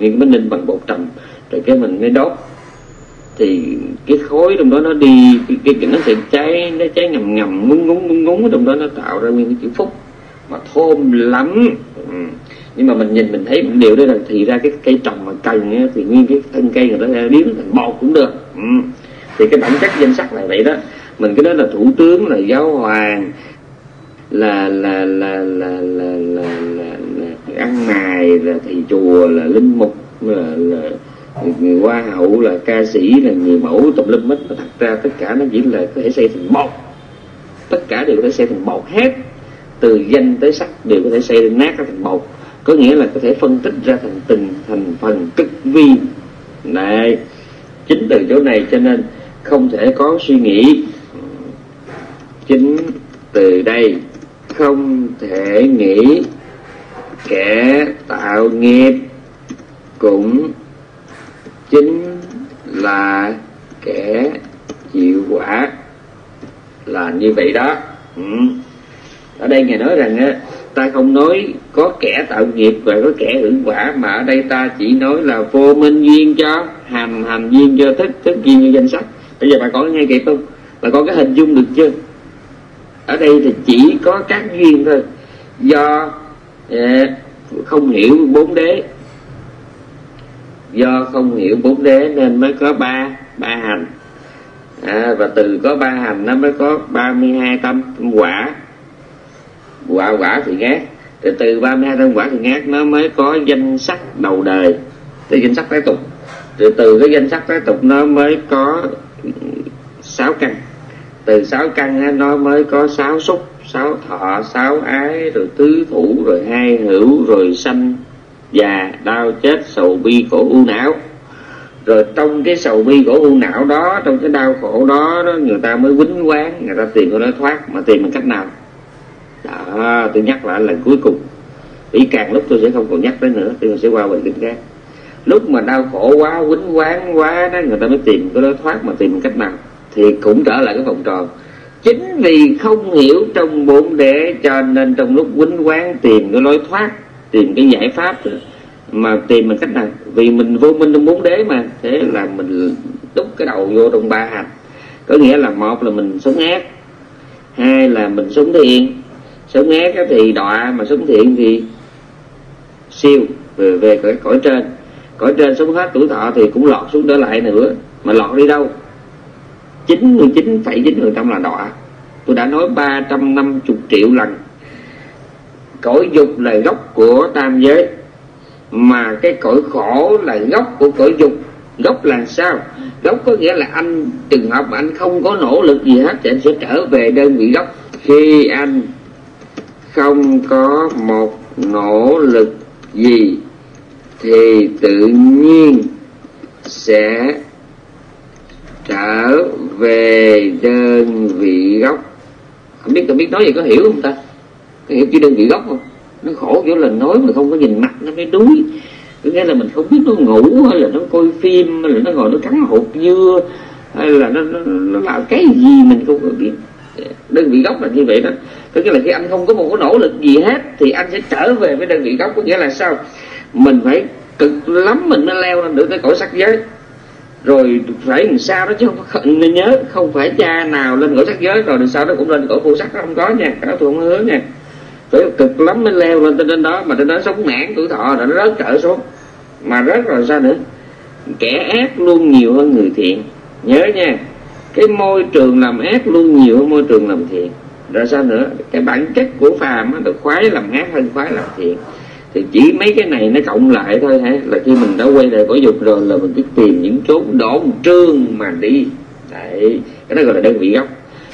Nguyên cái bánh in bằng bột trầm, rồi cái mình mới đốt thì cái khối trong đó nó đi, nó sẽ cháy, nó cháy ngầm ngầm, ngúng ở trong đó, nó tạo ra nguyên cái chữ phúc mà thơm lắm. Nhưng mà mình nhìn mình thấy một điều đó là thì ra cái cây trồng mà cần thì nguyên cái thân cây người ta biến thành bột cũng được. Thì cái bản chất danh sắc này vậy đó, mình cứ nói là thủ tướng, là giáo hoàng, là ăn mày, là thầy chùa, là linh mục, là hoa hậu, là ca sĩ, là người mẫu tùm lum hết. Thật ra tất cả nó chỉ là có thể xây thành bột, tất cả đều có thể xây thành bột hết, từ danh tới sắc đều có thể xây nát ra thành bột, có nghĩa là có thể phân tích ra thành phần cực vi này. Chính từ chỗ này cho nên không thể có suy nghĩ, chính từ đây không thể nghĩ kẻ tạo nghiệp cũng chính là kẻ chịu quả, là như vậy đó. Ở đây Ngài nói rằng ta không nói có kẻ tạo nghiệp và có kẻ hưởng quả, mà ở đây ta chỉ nói là vô minh duyên cho hành, hành duyên cho thức, thức duyên cho danh sắc. Bây giờ bà có nghe kịp không? Bà có cái hình dung được chưa? Ở đây thì chỉ có các duyên thôi, do không hiểu bốn đế, nên mới có ba hành, và từ có ba hành nó mới có 32 tâm quả. Quả thì ngát, rồi từ 32 tâm quả thì ngát nó mới có danh sắc đầu đời, từ danh sắc tái tục, rồi từ cái danh sắc tái tục nó mới có 6 căn, từ 6 căn nó mới có 6 xúc, 6 thọ, 6 ái, rồi tứ thủ, rồi hai hữu, rồi sanh già đau chết sầu bi khổ u não. Rồi trong cái sầu bi khổ u não đó, trong cái đau khổ đó, người ta mới quýnh quán, người ta tìm cái lối thoát, mà tìm bằng cách nào đó tôi nhắc lại lần cuối cùng, vì càng lúc tôi sẽ không còn nhắc đến nữa, tôi sẽ qua bình tĩnh khác. Lúc mà đau khổ quá, quýnh quán quá đó, người ta mới tìm cái lối thoát, mà tìm bằng cách nào thì cũng trở lại cái vòng tròn. Chính vì không hiểu trong bốn đế cho nên trong lúc quýnh quán tìm cái lối thoát, tìm cái giải pháp đó, mà tìm bằng cách nào? Vì mình vô minh trong bốn đế mà, thế là mình đúc cái đầu vô trong ba hành. Có nghĩa là một là mình sống ác, hai là mình sống thiện. Sống ác thì đọa, mà sống thiện thì siêu về cõi trên. Cõi trên sống hết tuổi thọ thì cũng lọt xuống trở lại nữa, mà lọt đi đâu? 99,9% là đọa. Tôi đã nói 350 triệu lần, cõi dục là gốc của tam giới, mà cái cõi khổ là gốc của cõi dục. Gốc là sao? Gốc có nghĩa là anh, trường hợp mà anh không có nỗ lực gì hết thì anh sẽ trở về đơn vị gốc. Khi anh không có một nỗ lực gì thì tự nhiên sẽ trở về đơn vị gốc. Không biết nói gì có hiểu không ta? Có hiểu chứ đơn vị gốc không? Nó khổ kiểu là nói mà không có nhìn mặt nó mới đuối. Có nghĩa là mình không biết nó ngủ hay là nó coi phim, hay là nó ngồi nó cắn hột dưa, hay là nó làm cái gì mình không có biết. Đơn vị gốc là như vậy đó. Có nghĩa là khi anh không có một cái nỗ lực gì hết thì anh sẽ trở về với đơn vị gốc. Có nghĩa là sao? Mình phải cực lắm mình mới leo lên được tới cõi sắc giới. Rồi phải làm sao đó chứ không nên nhớ, không phải cha nào lên cõi sắc giới rồi làm sao đó cũng lên cõi vô sắc, nó không có nha, cả tôi không hứa nha. Phải cực lắm mới leo lên trên đó, mà trên đó sống mãn tuổi thọ rồi nó rớt trở xuống. Mà rớt rồi sao nữa? Kẻ ác luôn nhiều hơn người thiện. Nhớ nha, cái môi trường làm ác luôn nhiều hơn môi trường làm thiện. Rồi sao nữa? Cái bản chất của phàm nó khoái làm ác hơn khoái làm thiện. Thì chỉ mấy cái này nó cộng lại thôi hả? Là khi mình đã quay lại cõi dục rồi là mình cứ tìm những chốn đổn trương mà đi. Đấy, cái đó gọi là đơn vị gốc.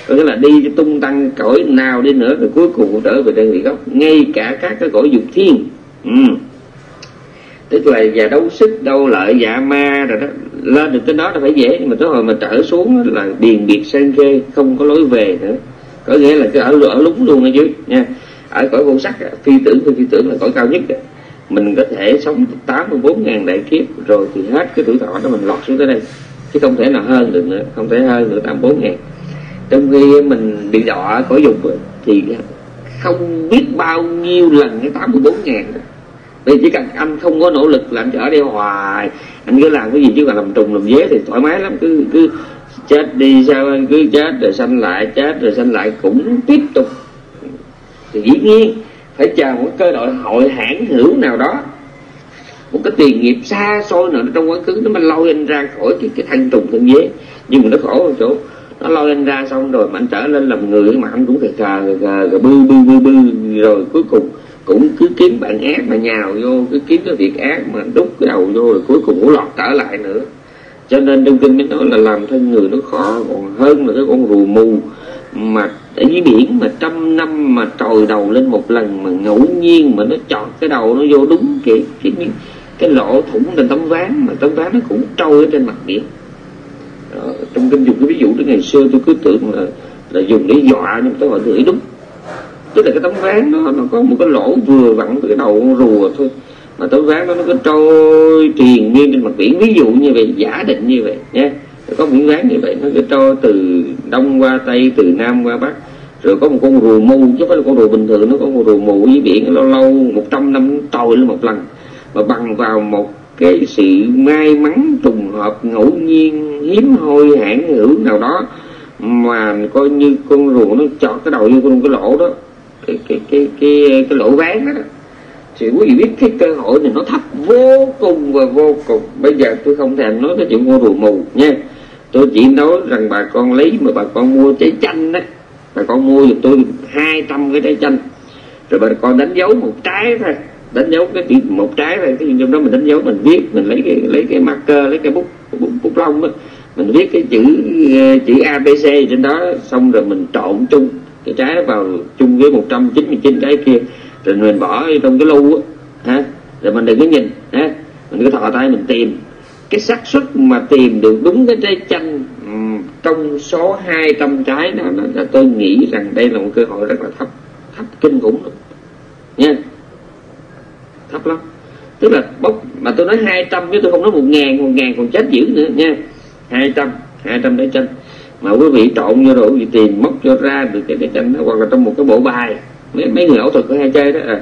Có nghĩa là đi tung tăng cõi nào đi nữa rồi cuối cùng trở về đơn vị gốc. Ngay cả các cái cõi dục thiên, tức là và đấu sức, đấu lợi, dạ ma rồi đó. Lên được tới đó là phải dễ, nhưng mà tới hồi mà trở xuống là điền biệt sang khê, không có lối về nữa. Có nghĩa là cứ ở lúng luôn ở dưới nha. Ở cõi vô sắc, phi tưởng là cõi cao nhất đó. Mình có thể sống 84.000 đại kiếp rồi thì hết cái tuổi thọ đó mình lọt xuống tới đây, chứ không thể nào hơn được nữa, không thể hơn được 84.000. Trong khi mình bị đọa cõi dục thì không biết bao nhiêu lần cái 84.000 đó. Vì chỉ cần anh không có nỗ lực là anh ở đây hoài, anh cứ làm cái gì chứ mà làm trùng làm vế thì thoải mái lắm, cứ chết đi sao anh cứ chết rồi sanh lại, chết rồi sanh lại cũng tiếp tục. Thì dĩ nhiên phải chờ một cơ đội hội hãn hữu nào đó, một cái tiền nghiệp xa xôi nào trong quá khứ nó mới lôi anh ra khỏi cái thanh trùng thân vế. Nhưng mà nó khổ ở chỗ nó lôi anh ra xong rồi mà anh trở lên làm người mà anh cũng khờ bư rồi cuối cùng cũng cứ kiếm bạn ác mà nhào vô, cứ kiếm cái việc ác mà đút cái đầu vô rồi cuối cùng cũng lọt trở lại nữa. Cho nên trong kinh mới nói là làm thân người nó khó còn hơn là cái con rùa mù mà ở dưới biển mà 100 năm mà trồi đầu lên một lần, mà ngẫu nhiên mà nó chọt cái đầu nó vô đúng cái lỗ thủng trên tấm ván, mà tấm ván nó cũng trôi ở trên mặt biển. Đó, trong kinh dùng cái ví dụ đó, ngày xưa tôi cứ tưởng là dùng để dọa nhưng tôi hỏi người đúng. Tức là cái tấm ván đó nó có một cái lỗ vừa vặn từ cái đầu con rùa thôi, mà tấm ván đó nó cứ trôi triền miên trên mặt biển, ví dụ như vậy, giả định như vậy nha. Có miếng ván như vậy nó cứ trôi từ đông qua tây, từ nam qua bắc, rồi có một con rùa mù chứ không phải là con rùa bình thường, nó có con rùa mù dưới biển, lâu lâu 100 năm trồi lên một lần, mà bằng vào một cái sự may mắn trùng hợp ngẫu nhiên hiếm hoi hãn hữu nào đó mà coi như con rùa nó chọt cái đầu vô trong cái lỗ đó, cái lỗ ván đó. Thì quý vị biết cái cơ hội này nó thấp vô cùng và vô cùng. Bây giờ tôi không thèm nói cái chuyện con rùa mù nha, tôi chỉ nói rằng bà con lấy, mà bà con mua trái chanh đó, bà con mua giùm tôi 200 cái trái chanh, rồi bà con đánh dấu một trái thôi, đánh dấu cái một trái thôi, cái trong đó mình đánh dấu, mình viết, mình lấy cái marker, lấy cái bút lông đó, mình viết cái chữ ABC trên đó, xong rồi mình trộn chung cái trái đó vào chung với 199 trái kia, rồi mình bỏ trong cái lu á, rồi mình đừng có nhìn ha, mình cứ thò tay mình tìm. Cái xác suất mà tìm được đúng cái trái chanh trong số 200 trái đó là tôi nghĩ rằng đây là một cơ hội rất là thấp kinh khủng luôn nha, thấp lắm. Tức là bốc mà tôi nói 200 chứ tôi không nói 1.000 còn chết dữ nữa nha. 200 trái chanh mà quý vị trộn vô rồi quý vị tìm móc cho ra được cái trái chanh đó, hoặc là trong một cái bộ bài, mấy người ảo thuật có hay chơi đó à,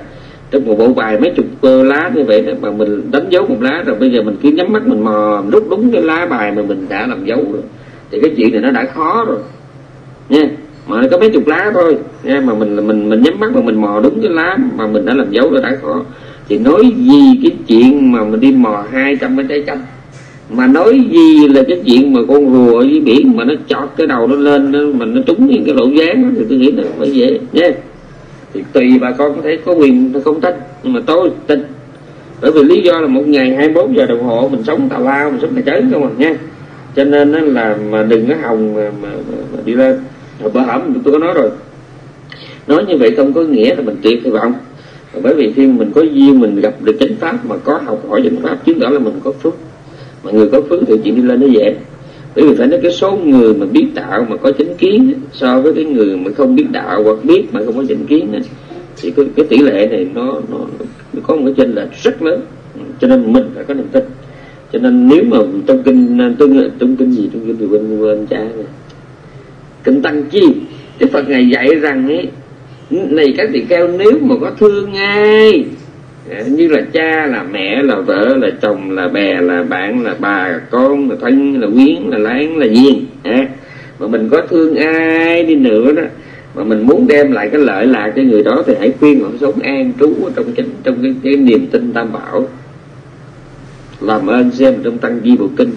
trong một bộ bài mấy chục lá như vậy đó, mà mình đánh dấu một lá rồi bây giờ mình cứ nhắm mắt mình mò mình rút đúng cái lá bài mà mình đã làm dấu rồi, thì cái chuyện này nó đã khó rồi nha, mà nó có mấy chục lá thôi nha, mà mình nhắm mắt mà mình mò đúng cái lá mà mình đã làm dấu rồi đã khó, thì nói gì cái chuyện mà mình đi mò 200 cái trái chanh, mà nói gì là cái chuyện mà con rùa dưới biển mà nó chọt cái đầu nó lên mình nó trúng cái lỗ ván, thì tôi nghĩ là phải dễ nha. Thì tùy bà con có thể có quyền không tin, nhưng mà tôi tin, bởi vì lý do là một ngày 24 giờ đồng hồ mình sống tào lao, mình sống tài chớn không à nha, cho nên là mà đừng có hòng mà đi lên. Rồi bờ hẩm tôi có nói rồi, nói như vậy không có nghĩa là mình tuyệt hay vọng, bởi vì khi mình có duyên mình gặp được chánh pháp mà có học hỏi chánh pháp chứng tỏ là mình có phước, mà người có phước thì chuyện đi lên nó dễ. Bởi vì phải nói cái số người mà biết đạo mà có chánh kiến so với cái người mà không biết đạo hoặc biết mà không có chánh kiến thì cái tỷ lệ này nó có một cái chênh lệch rất lớn. cho nên mình phải có niềm tin. Cho nên nếu mà trong kinh, trong kinh gì, trong kinh từ bên cha này, Kinh Tăng Chi, Đức Phật Ngài dạy rằng ấy, này các tỳ kheo, nếu mà có thương ai như là cha, là mẹ, là vợ, là chồng, là bè, là bạn, là bà, con, là thân, là quyến, là láng, là duyên, mà mình có thương ai đi nữa đó, mà mình muốn đem lại cái lợi lạc cho người đó, thì hãy khuyên họ sống an trú trong chính, trong cái niềm tin Tam Bảo. Làm ơn xem trong Tăng Chi Bộ Kinh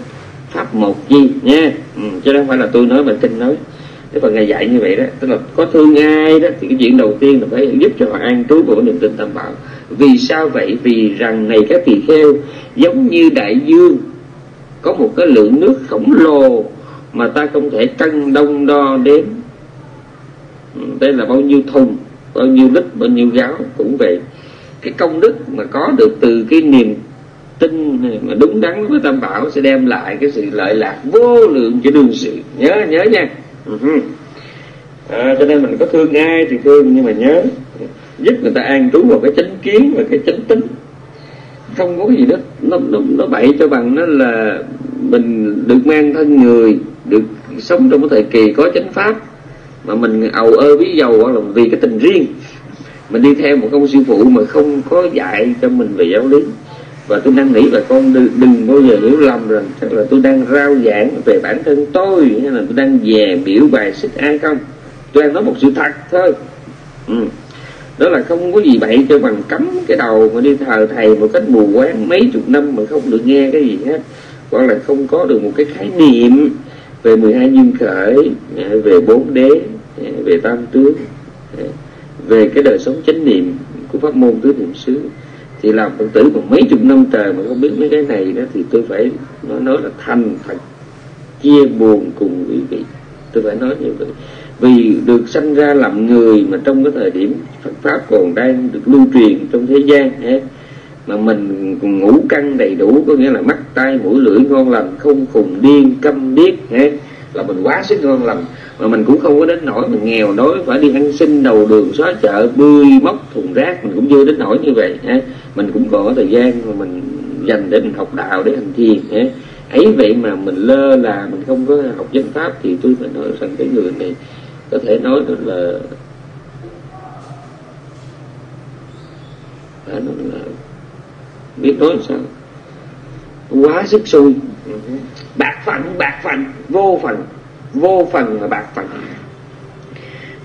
Pháp Một Chi nha, chứ không phải là tôi nói mà kinh nói. Thế còn Ngài dạy như vậy đó, tức là có thương ai đó thì cái chuyện đầu tiên là phải giúp cho họ an trú của niềm tin Tam Bảo. Vì sao vậy? Vì rằng này các tỳ kheo, giống như đại dương có một cái lượng nước khổng lồ mà ta không thể cân đông đo đếm, đây là bao nhiêu thùng, bao nhiêu lít, bao nhiêu gáo. Cũng vậy, cái công đức mà có được từ cái niềm tin mà đúng đắn với Tam Bảo sẽ đem lại cái sự lợi lạc vô lượng cho đương sự. Nhớ nhớ nha. Cho nên mình có thương ai thì thương, nhưng mà nhớ giúp người ta an trú vào cái chánh kiến và cái chánh tính, không có cái gì đó nó bậy cho bằng nó là mình được mang thân người, được sống trong cái thời kỳ có chánh pháp, mà mình ầu ơ bí dầu hoặc là vì cái tình riêng mình đi theo một ông sư phụ mà không có dạy cho mình về giáo lý. Và tôi đang nghĩ bà con đừng bao giờ hiểu lầm rằng là tôi đang rao giảng về bản thân tôi, hay là tôi đang về biểu bài xích ai không. Tôi đang nói một sự thật thôi, đó là không có gì bậy cho bằng cấm cái đầu mà đi thờ thầy một cách mù quáng mấy chục năm mà không được nghe cái gì hết, hoặc là không có được một cái khái niệm về 12 duyên khởi, về 4 đế, về tam tướng, về cái đời sống chánh niệm của pháp môn tứ niệm xứ. Thì làm Phật tử còn mấy chục năm trời mà không biết mấy cái này đó, thì tôi phải nói là thành thật chia buồn cùng quý vị. Tôi phải nói như vậy. Vì được sanh ra làm người mà trong cái thời điểm Phật Pháp còn đang được lưu truyền trong thế gian, mà mình còn ngũ căn đầy đủ, có nghĩa là mắt, tai, mũi, lưỡi ngon lành, không khùng điên, câm điếc, là mình quá sức ngon lành. Mà mình cũng không có đến nỗi mình nghèo đói phải đi ăn xin đầu đường xó chợ, bươi móc thùng rác, mình cũng chưa đến nỗi như vậy. Mình cũng còn có thời gian mà mình dành để mình học đạo, để hành thiền. Ấy vậy mà mình lơ là mình không có học dân pháp, thì tôi phải nói rằng cái người này có thể nói được là biết nói sao quá sức xui, bạc phận vô phần và bạc phận.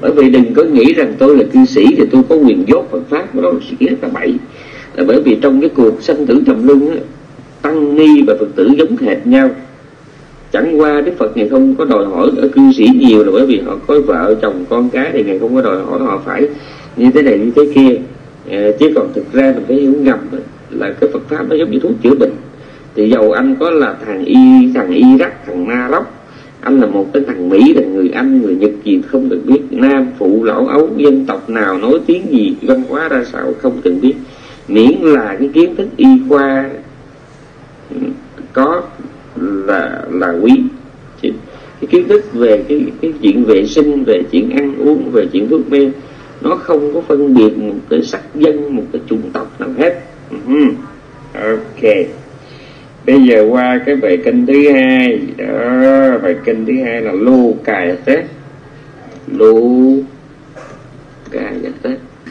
Bởi vì đừng có nghĩ rằng tôi là cư sĩ thì tôi có quyền dốt Phật pháp, đó là sự nghĩa là bậy. Là bởi vì trong cái cuộc sanh tử trầm luân á, tăng ni và Phật tử giống hệt nhau. Chẳng qua Đức Phật Ngài không có đòi hỏi ở cư sĩ nhiều, là bởi vì họ có vợ chồng con cái thì Ngài không có đòi hỏi họ phải như thế này như thế kia. Chứ còn thực ra mình phải hiểu ngầm là cái Phật pháp nó giống như thuốc chữa bệnh. Thì dầu anh có là thằng Iraq, thằng Maroc, anh là một cái thằng Mỹ, là người Anh, người Nhật gì không cần biết, Nam, phụ, lão, Ấu, dân tộc nào, nói tiếng gì, văn hóa ra sao không cần biết, miễn là cái kiến thức y khoa có là quý. Cái kiến thức về cái chuyện vệ sinh, về chuyện ăn uống, về chuyện thuốc men, nó không có phân biệt một cái sắc dân, một cái chủng tộc nào hết. Ok, bây giờ qua cái bài kinh thứ hai đó. Bài kinh thứ hai là Lô Cài Tết.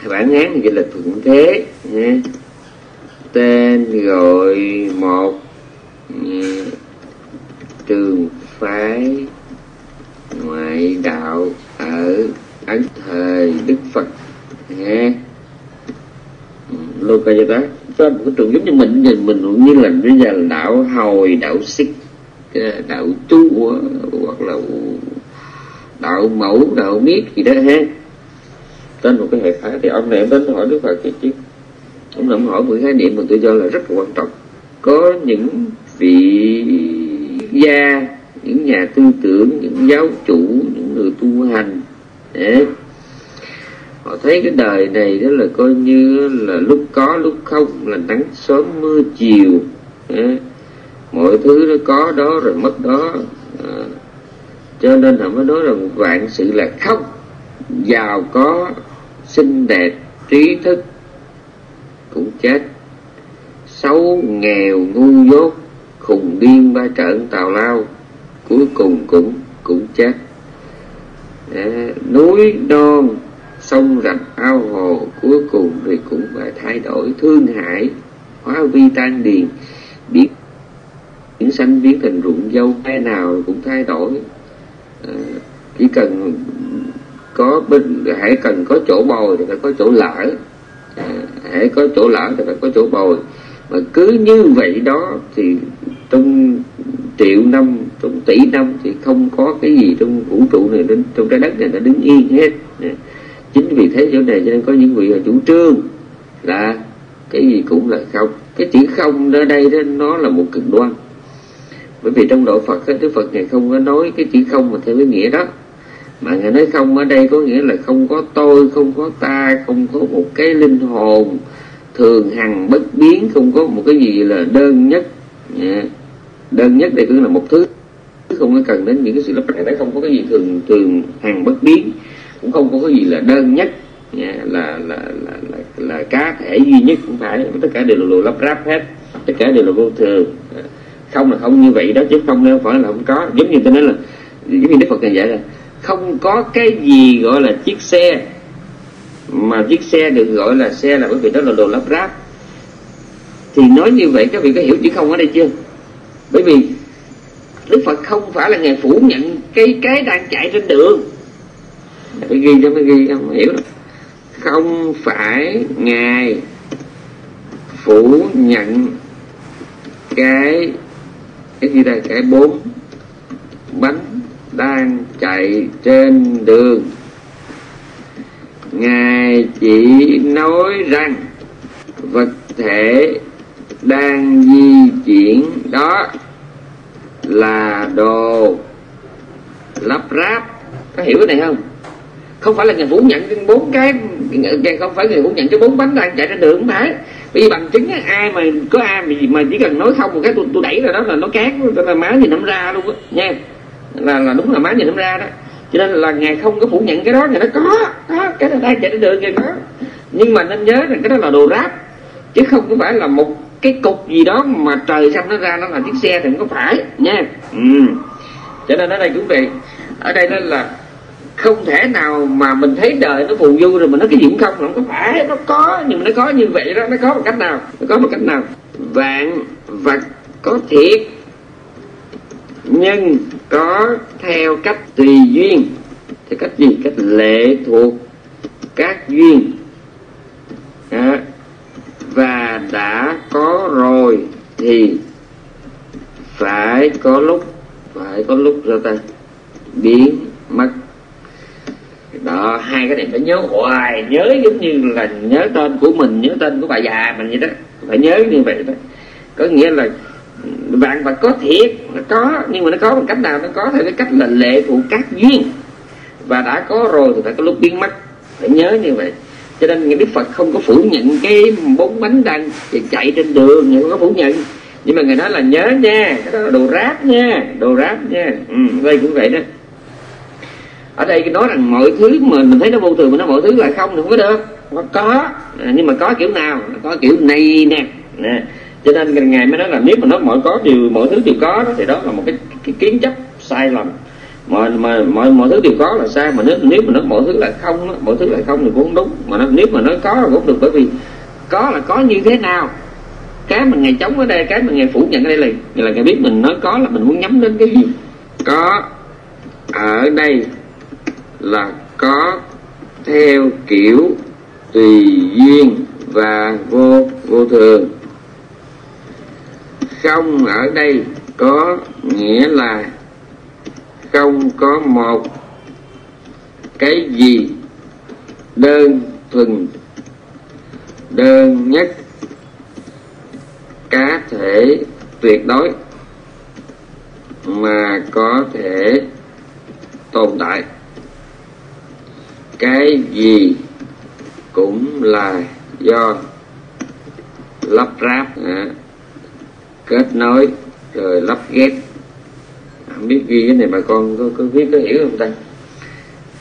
Bản án thì là thuận thế nha. Tên gọi một trường phái ngoại đạo ở Ấn thời Đức Phật nha. Lô Cài Tết cho một cái trường giống như mình cũng như là bây giờ là đạo Hồi, đạo Sikh, đạo Chú hoặc là đạo Mẫu, đạo Miết gì đó ha. Tên một cái hệ phái. Thì ông này ông đến hỏi Đức Phật cái chứ, ông này ông hỏi 10 khái niệm mà tôi cho là rất là quan trọng. Có những vị gia, những nhà tư tưởng, những giáo chủ, những người tu hành để họ thấy cái đời này đó là coi như là lúc có lúc không, là nắng sớm mưa chiều, mọi thứ nó có đó rồi mất đó, cho nên họ mới nói rằng vạn sự là không, giàu có, xinh đẹp, trí thức cũng chết, xấu, nghèo, ngu dốt, khùng điên, ba trợn, tào lao, cuối cùng cũng chết. Núi non, sông rạch, ao hồ, cuối cùng thì cũng phải thay đổi, thương hại, hóa vi tan điền, biết biển xanh biến thành ruộng dâu, cái nào cũng thay đổi. Chỉ cần có bên, hãy cần có chỗ bồi thì phải có chỗ lỡ, hãy có chỗ lỡ thì phải có chỗ bồi. Mà cứ như vậy đó thì trong triệu năm, trong tỷ năm thì không có cái gì trong vũ trụ này, trong trái đất này nó đứng yên hết. Chính vì thế chỗ này cho nên có những vị là chủ trương là cái gì cũng là không. Cái chữ không ở đây đó, nó là một cực đoan. Bởi vì trong đạo Phật đó, Đức Phật Ngài không có nói cái chữ không mà theo cái nghĩa đó, mà Ngài nói không ở đây có nghĩa là không có tôi, không có ta, không có một cái linh hồn thường hằng bất biến, không có một cái gì là đơn nhất. Đơn nhất đây cứ là một thứ, không có cần đến những cái sự lấp lánh. Nó không có cái gì thường hằng bất biến, cũng không có cái gì là đơn nhất, là cá thể duy nhất, không phải. Tất cả đều là lắp ráp hết, tất cả đều là vô thường. Không là không như vậy đó, chứ không đâu phải là không có. Giống như tôi nói là, giống như Đức Phật này dạy là không có cái gì gọi là chiếc xe, mà chiếc xe được gọi là xe là bởi vì đó là đồ lắp ráp. Thì nói như vậy các vị có hiểu chữ không ở đây chưa? Bởi vì Đức Phật không phải là Ngài phủ nhận cái đang chạy trên đường. Phải ghi cho mới ghi, không hiểu đâu. Không phải Ngài phủ nhận cái gì đây, cái bốn bánh đang chạy trên đường. Ngài chỉ nói rằng vật thể đang di chuyển đó là đồ lắp ráp. Có hiểu cái này không? Không phải là Ngài phủ nhận bốn cái, không phải Ngài phủ nhận cái bốn bánh đang chạy trên đường, không phải. Bởi vì bằng chứng á, ai mà có ai mà chỉ cần nói không một cái tôi đẩy rồi đó là nó cát, là má nhìn nắm ra luôn á nha, là đúng là má nhìn nắm ra đó. Cho nên là Ngài không có phủ nhận cái đó. Ngài nó có cái đó đang chạy trên đường, Ngài có. Nhưng mà nên nhớ rằng cái đó là đồ ráp, chứ không có phải là một cái cục gì đó mà trời xanh nó ra nó là chiếc xe thì không có phải nha. Cho nên ở đây cũng vậy, ở đây đó là không thể nào mà mình thấy đời nó phù du rồi mình nói cái gì cũng không, không có phải. Nó có, nhưng mà nó có như vậy đó, nó có một cách nào, nó có một cách nào. Vạn vật có thiệt nhưng có theo cách tùy duyên. Theo cách gì? Cách lệ thuộc các duyên và đã có rồi thì phải có lúc ra ta biến mất. Đó, hai cái này phải nhớ hoài, nhớ giống như là nhớ tên của mình, nhớ tên của bà già mình vậy đó, phải nhớ như vậy đó. Có nghĩa là bạn mà có thiệt, nó có, nhưng mà nó có một cách nào, nó có theo cái cách là lệ thuộc các duyên và đã có rồi thì phải có lúc biến mất, phải nhớ như vậy. Cho nên Đức Phật không có phủ nhận cái bốn bánh đang chạy trên đường, Ngài không có phủ nhận. Nhưng mà Ngài nói là nhớ nha, cái đó là đồ ráp nha, đồ ráp nha. Đây cũng vậy đó. Ở đây nói rằng mọi thứ mình thấy nó vô thường, mình nói mọi thứ là không thì không có được. Có, nhưng mà có kiểu nào? Có kiểu này nè. Cho nên Ngài mới nói là nếu mà nói mọi thứ đều có đó, thì đó là một cái kiến chấp sai lầm. Mọi thứ đều có là sai, mà nếu mà nói mọi thứ là không đó, mọi thứ là không thì cũng không đúng. Mà nếu mà nói có là cũng được, bởi vì có là có như thế nào. Cái mà Ngài chống ở đây, cái mà Ngài phủ nhận ở đây là Ngài biết mình nói có là mình muốn nhắm đến cái gì. Có ở đây là có theo kiểu tùy duyên và vô thường. Không ở đây có nghĩa là không có một cái gì đơn thuần, đơn nhất, cá thể tuyệt đối mà có thể tồn tại. Cái gì cũng là do lắp ráp, kết nối rồi lắp ghép. Không biết ghi cái này bà con có biết, có hiểu không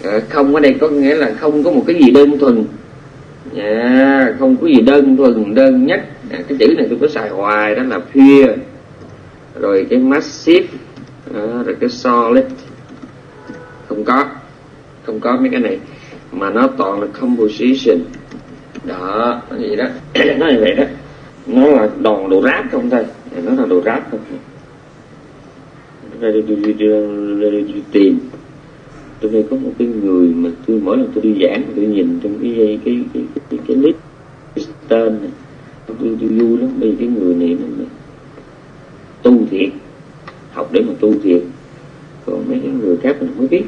ta? Không ở đây có nghĩa là không có một cái gì đơn thuần, Không có gì đơn thuần đơn nhất. Cái chữ này tôi có xài hoài, đó là pure, rồi cái massive, rồi cái solid. Không có mấy cái này, mà nó toàn là composition. Đó, cái gì đó nó như vậy đó. Nó là đòn đồ ráp không thôi. Nó là đồ ráp không. Tôi tìm, tôi đây có một cái người mà tôi mỗi lần tôi đi giảng tôi nhìn trong cái list cái tên này, tôi vui lắm. Bây cái người này nó tu thiệt, học để mà tu thiệt, còn mấy cái người khác mình không biết.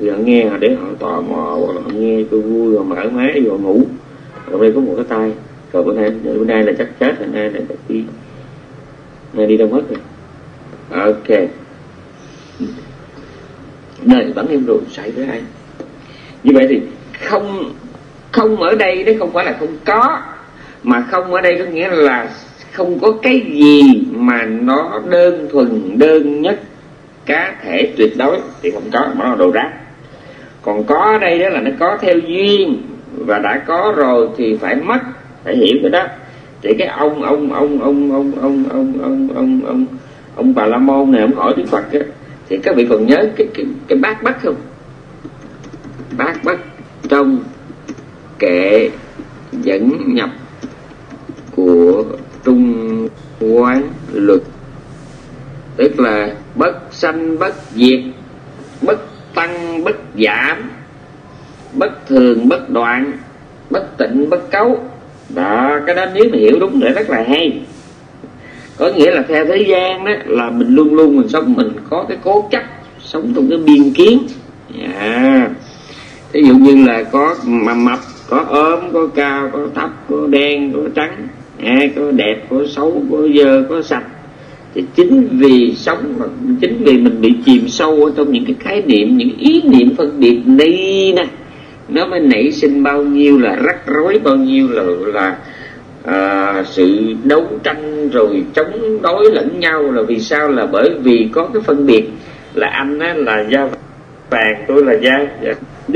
Giờ nghe họ để họ tò mò, hoặc là họ nghe tôi vui rồi mở máy rồi ngủ. Ở đây có một cái tay, rồi bữa nay là chắc chết rồi, nay là đi đâu mất rồi. Ok, đời bắn em rồi xảy với ai. Như vậy thì không ở đây đấy không phải là không có, mà không ở đây có nghĩa là không có cái gì mà nó đơn thuần đơn nhất cá thể tuyệt đối thì không có, mà nó là đồ rác. Còn có ở đây đó là nó có theo duyên, và đã có rồi thì phải mất, phải hiểu cái đó. Thì cái ông Bà La Môn này, ông hỏi Đức Phật á, thì các vị còn nhớ cái bát bát không? Bát bát trong kệ dẫn nhập của Trung Quán Luật, tức là bất sanh bất diệt, bất tăng bất giảm, bất thường bất đoạn, bất tịnh bất cấu. Đó, cái đó nếu mà hiểu đúng nữa rất là hay. Có nghĩa là theo thế gian đó là mình luôn luôn mình sống, mình có cái cố chấp sống trong cái biên kiến. Ví dụ như là có mập, có ốm, có cao, có thấp, có đen, có trắng, có đẹp, có xấu, có dơ, có sạch. Thì chính vì sống, chính vì mình bị chìm sâu ở trong những cái khái niệm, những ý niệm phân biệt này nè, nó mới nảy sinh bao nhiêu là rắc rối, bao nhiêu là sự đấu tranh rồi chống đối lẫn nhau. Là vì sao? Là bởi vì có cái phân biệt là anh á, là da vàng, tôi là da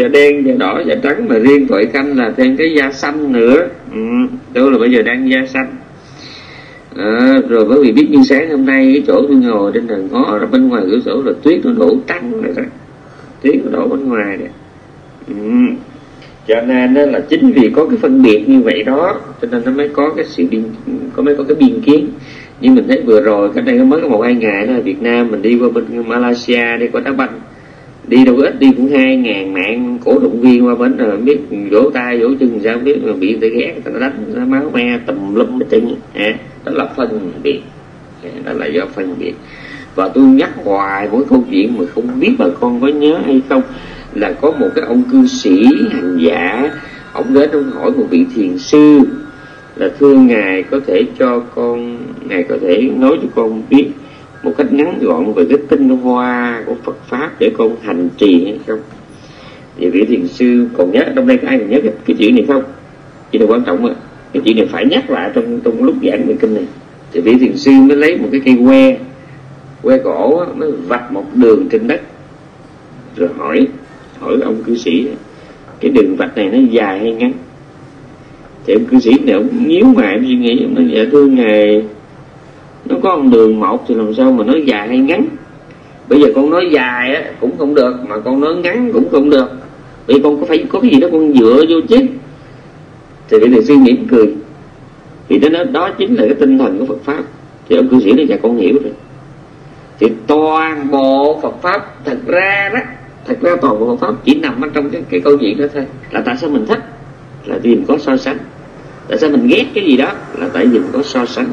đen, da đỏ, da trắng, mà riêng Tuệ Khanh là thêm cái da xanh nữa. Tôi là bây giờ đang da xanh. Rồi bởi vì biết như sáng hôm nay cái chỗ tôi ngồi trên đằng ngó ra bên ngoài cửa sổ là tuyết nó đổ trắng rồi đó, tuyết nó đổ bên ngoài rồi. Cho nên là chính vì có cái phân biệt như vậy đó, cho nên nó mới có cái sự biên, mới có cái biên kiến. Nhưng mình thấy vừa rồi, cách đây mới có 1-2 ngày là Việt Nam mình đi qua bên Malaysia, đi qua đá banh, đi đâu ít đi cũng 2.000 mạng cổ động viên qua bến rồi biết vỗ tay vỗ chân sao biết, mà bị người ta ghét, người ta đánh, người ta máu me tùm lum hết trơn. Đó là phân biệt, đó là do phân biệt. Và tôi nhắc hoài mỗi câu chuyện mà không biết bà con có nhớ hay không, là có một cái ông cư sĩ hành giả, ông đến ông hỏi một vị thiền sư là thưa ngài, có thể cho con, ngài có thể nói cho con biết một cách ngắn gọn về cái tinh hoa của Phật pháp để con hành trì hay không? Thì vị thiền sư còn nhớ, trong đây có ai còn nhớ cái chuyện này không? Chuyện này quan trọng ạ, cái chuyện này phải nhắc lại trong lúc giảng về kinh này. Thì vị thiền sư mới lấy một cái cây que gỗ mới vạch một đường trên đất, rồi hỏi ông cư sĩ cái đường vạch này nó dài hay ngắn. Thì ông cư sĩ này ông nhíu mày, ông suy nghĩ, ông nói dạ thưa ngài, nó có một đường một thì làm sao mà nói dài hay ngắn. Bây giờ con nói dài á cũng không được, mà con nói ngắn cũng không được, vì con có phải có cái gì đó con dựa vô chứ. Thì vị thiền sư mỉm cười, vì đó chính là cái tinh thần của Phật pháp. Thì ông cư sĩ nói dạ con hiểu rồi. Thì toàn bộ Phật pháp thật ra toàn bộ Phật pháp chỉ nằm ở trong cái câu chuyện đó thôi. Là tại sao mình thích? Là vì mình có so sánh. Tại sao mình ghét cái gì đó? Là tại vì mình có so sánh.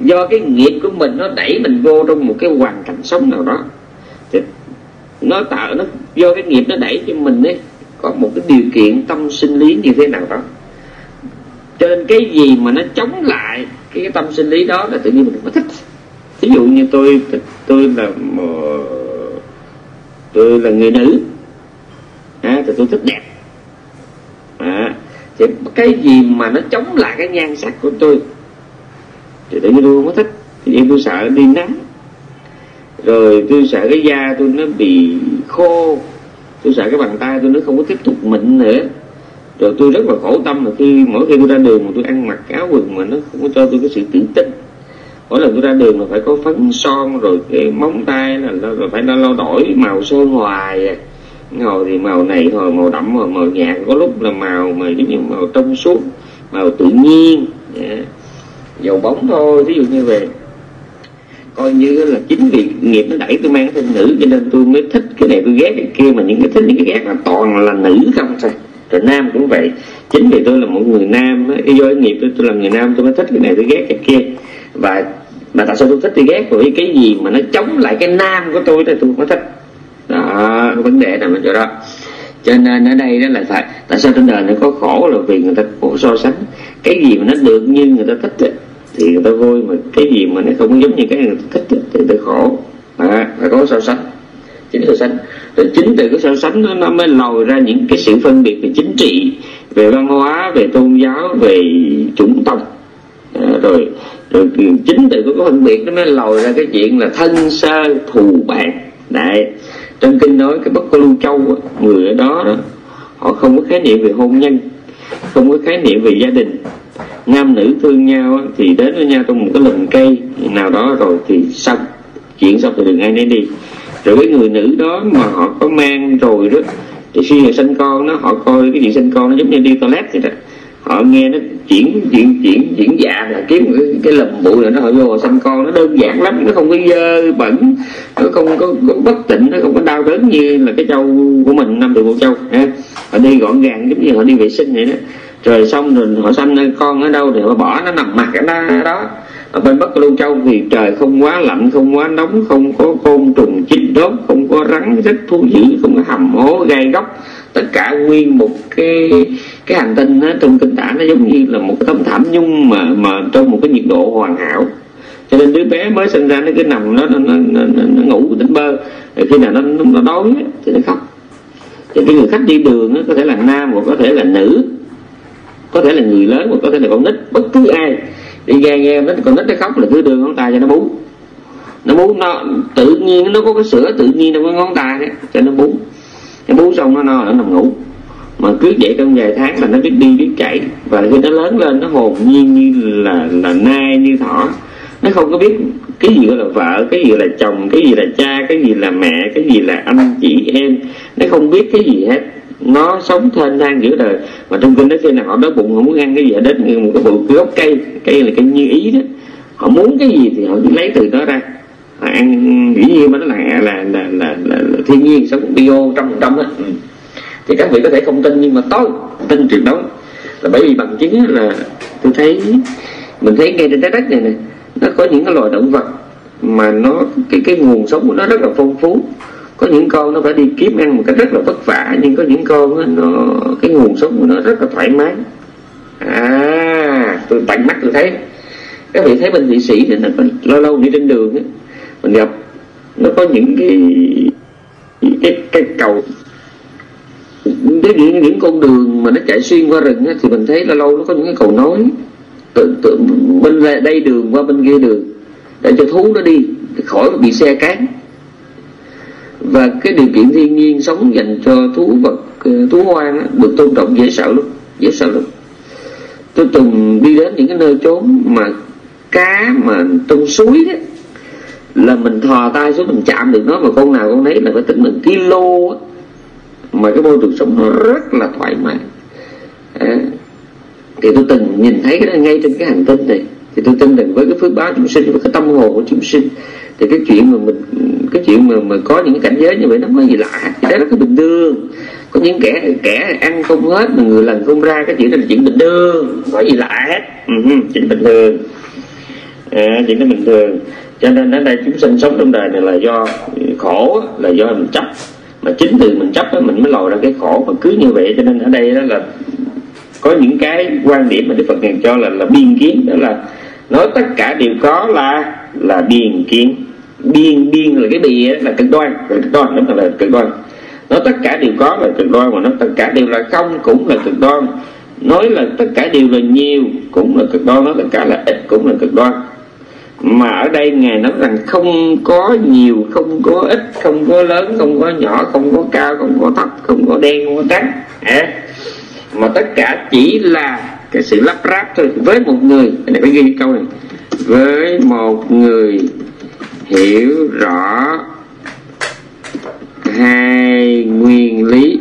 Do cái nghiệp của mình nó đẩy mình vô trong một cái hoàn cảnh sống nào đó, thì nó tạo, nó do cái nghiệp nó đẩy cho mình ấy có một cái điều kiện tâm sinh lý như thế nào đó. Cho nên cái gì mà nó chống lại cái tâm sinh lý đó là tự nhiên mình không thích. Ví dụ như tôi là người nữ thì tôi thích đẹp. Thì cái gì mà nó chống lại cái nhan sắc của tôi thì tự nhiên tôi không có thích. Thì em tôi sợ đi nắng, rồi tôi sợ cái da tôi nó bị khô, tôi sợ cái bàn tay tôi nó không có tiếp tục mịn nữa, Rồi tôi rất là khổ tâm là mỗi khi tôi ra đường mà tôi ăn mặc áo quần mà nó không có cho tôi cái sự tự tin. Mỗi lần tôi ra đường là phải có phấn son, rồi cái móng tay là phải lo đổi màu sơn hoài, hồi thì màu này, hồi màu đậm, hồi màu nhạt, có lúc là màu mà giống như màu trong suốt, màu tự nhiên, dầu bóng thôi, ví dụ như vậy. Coi như là chính vì nghiệp nó đẩy tôi mang thân nữ, cho nên tôi mới thích cái này tôi ghét cái kia, mà những cái thích những cái ghét là toàn là nữ không thôi. Rồi nam cũng vậy, chính vì tôi là một người nam, do nghiệp tôi làm người nam tôi mới thích cái này tôi ghét cái kia. Và tại sao tôi thích tôi ghét? Bởi cái gì mà nó chống lại cái nam của tôi thì tôi không thích. Đó, vấn đề nằm ở chỗ đó. Cho nên ở đây đó là tại sao trên đời nó có khổ là vì người ta khổ so sánh. Cái gì mà nó được như người ta thích thì người ta vui, mà cái gì mà nó không giống như cái người ta thích thì người ta khổ. Phải có so sánh, chính so sánh. Rồi chính từ cái so sánh đó, nó mới lòi ra những cái sự phân biệt về chính trị, về văn hóa, về tôn giáo, về chủng tộc. Rồi chính từ cái phân biệt nó mới lòi ra cái chuyện là thân sơ thù bạn. Đấy, trong kinh nói cái Bắc Cô Lưu Châu, người ở đó họ không có khái niệm về hôn nhân, không có khái niệm về gia đình. Nam nữ thương nhau thì đến với nhau trong một cái lùm cây nào đó rồi thì xong, chuyện xong thì đừng ai nấy đi. Rồi với người nữ đó mà họ có mang rồi đó thì khi mà sinh con nó, họ coi cái chuyện sinh con nó giống như đi toilet vậy đó. Họ nghe nó chuyển dạ là kiếm cái lùm bụi rồi nó hỏi vô sinh con, nó đơn giản lắm, nó không có dơ bẩn, nó không có bất tịnh, nó không có đau đớn như là cái châu của mình, năm đường bộ châu ha. Họ đi gọn gàng giống như họ đi vệ sinh vậy đó. Rồi xong rồi họ sanh con ở đâu thì họ bỏ nó nằm mặt ở đó. Ở bên Bắc Lưu Châu thì trời không quá lạnh, không quá nóng, không có côn trùng chích đốt, không có rắn rết thú dữ, không có hầm hố gai góc. Tất cả nguyên một cái hành tinh đó, trong kinh tả nó giống như là một cái tấm thảm nhung mà trong một cái nhiệt độ hoàn hảo. Cho nên đứa bé mới sinh ra nó cứ nằm nó ngủ tỉnh bơ. Rồi khi nào nó đói thì nó khóc. Thì cái người khách đi đường đó, có thể là nam hoặc có thể là nữ, có thể là người lớn hoặc có thể là con nít, bất cứ ai đi ngang nghe con nít nó khóc là cứ đưa ngón tay cho nó bú. Nó bú nó tự nhiên, nó có cái sữa tự nhiên trong cái ngón tay đó, cho nó bú. Nó bú xong nó no, nó nằm ngủ. Mà cứ vậy trong vài tháng là nó biết đi biết chạy. Và khi nó lớn lên nó hồn nhiên như là nai như thỏ. Nó không có biết cái gì gọi là vợ, cái gì gọi là chồng, cái gì là cha, cái gì là mẹ, cái gì là anh chị em. Nó không biết cái gì hết, nó sống thênh thang giữa đời. Mà trong kinh đó khi nào họ đói bụng, họ muốn ăn cái gì đến như một cái bụi gốc cây là cây như ý đó. Họ muốn cái gì thì họ lấy từ đó ra họ ăn. Dĩ nhiên mà nó là thiên nhiên, sống bio trong á. Thì các vị có thể không tin nhưng mà tôi tin tuyệt đối, là bởi vì bằng chứng là tôi thấy, mình thấy ngay trên trái đất này nè, nó có những cái loài động vật mà nó cái nguồn sống của nó rất là phong phú. Có những con nó phải đi kiếm ăn một cách rất là vất vả, nhưng có những con đó, cái nguồn sống của nó rất là thoải mái. Tôi tận mắt tôi thấy. Các vị thấy bên Thụy Sĩ thì nó lâu lâu đi trên đường đó, mình gặp nó có những cái cầu, những con đường mà nó chạy xuyên qua rừng đó, thì mình thấy lâu lâu nó có những cái cầu nối tự bên đây đường qua bên kia đường để cho thú nó đi khỏi bị xe cán. Và cái điều kiện thiên nhiên sống dành cho thú vật, thú hoang á, được tôn trọng dễ sợ lắm, dễ sợ lắm. Tôi từng đi đến những cái nơi trốn mà cá mà trong suối đó, là mình thò tay xuống mình chạm được nó, mà con nào con nấy là phải tính mình kilo á. Mà cái môi trường sống nó rất là thoải mái. Thì tôi từng nhìn thấy cái đó ngay trên cái hành tinh này. Thì tôi tin rằng với cái phước báo chúng sinh, với cái tâm hồn của chúng sinh, thì cái chuyện mà có những cảnh giới như vậy nó mới gì lạ. Thì đó là cái bình thường. Có những kẻ ăn không hết mà người lần không ra, cái chuyện đó là chuyện bình thường, có gì lạ hết. Chuyện bình thường, chuyện đó bình thường. Cho nên ở đây chúng sinh sống trong đời này là do khổ, là do mình chấp. Mà chính từ mình chấp đó, mình mới lòi ra cái khổ. Mà cứ như vậy cho nên ở đây đó là có những cái quan điểm mà Đức Phật ngài cho là biên kiến. Đó là nói tất cả đều có là biên kiến. Biên là cái bìa, là cực đoan. Cực đoan đúng là cực đoan. Nói tất cả đều có là cực đoan, mà nói tất cả đều là không cũng là cực đoan. Nói là tất cả đều là nhiều cũng là cực đoan, nói tất cả là ít cũng là cực đoan. Mà ở đây ngài nói rằng không có nhiều, không có ít, không có lớn, không có nhỏ, không có cao, không có thấp, không có đen, không có trắng. mà tất cả chỉ là cái sự lắp ráp thôi. Với một người, này phải ghi câu này, với một người hiểu rõ hai nguyên lý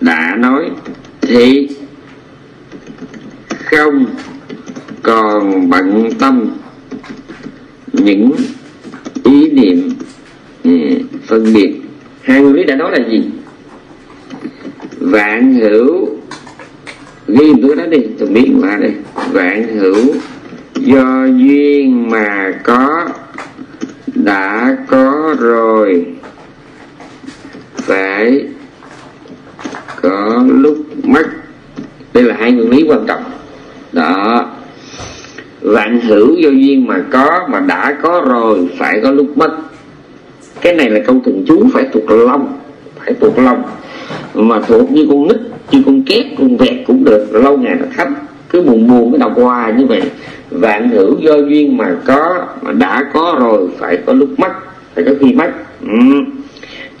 đã nói thì không còn bận tâm những ý niệm phân biệt. Hai nguyên lý đã nói là gì? Vạn hữu, ghi một cái đó đi, tôi biết mà đây, vạn hữu do duyên mà có, đã có rồi phải có lúc mất. Đây là hai nguyên lý quan trọng đó. Vạn hữu do duyên mà có, mà đã có rồi phải có lúc mất. Cái này là câu thường chú phải thuộc lòng, phải thuộc lòng, mà thuộc như con nít, như con két, con vẹt cũng được, lâu ngày nó thấp, cứ buồn buồn cái đọc hoài như vậy. Vạn hữu do duyên mà có, mà đã có rồi phải có lúc mất, phải có khi mất.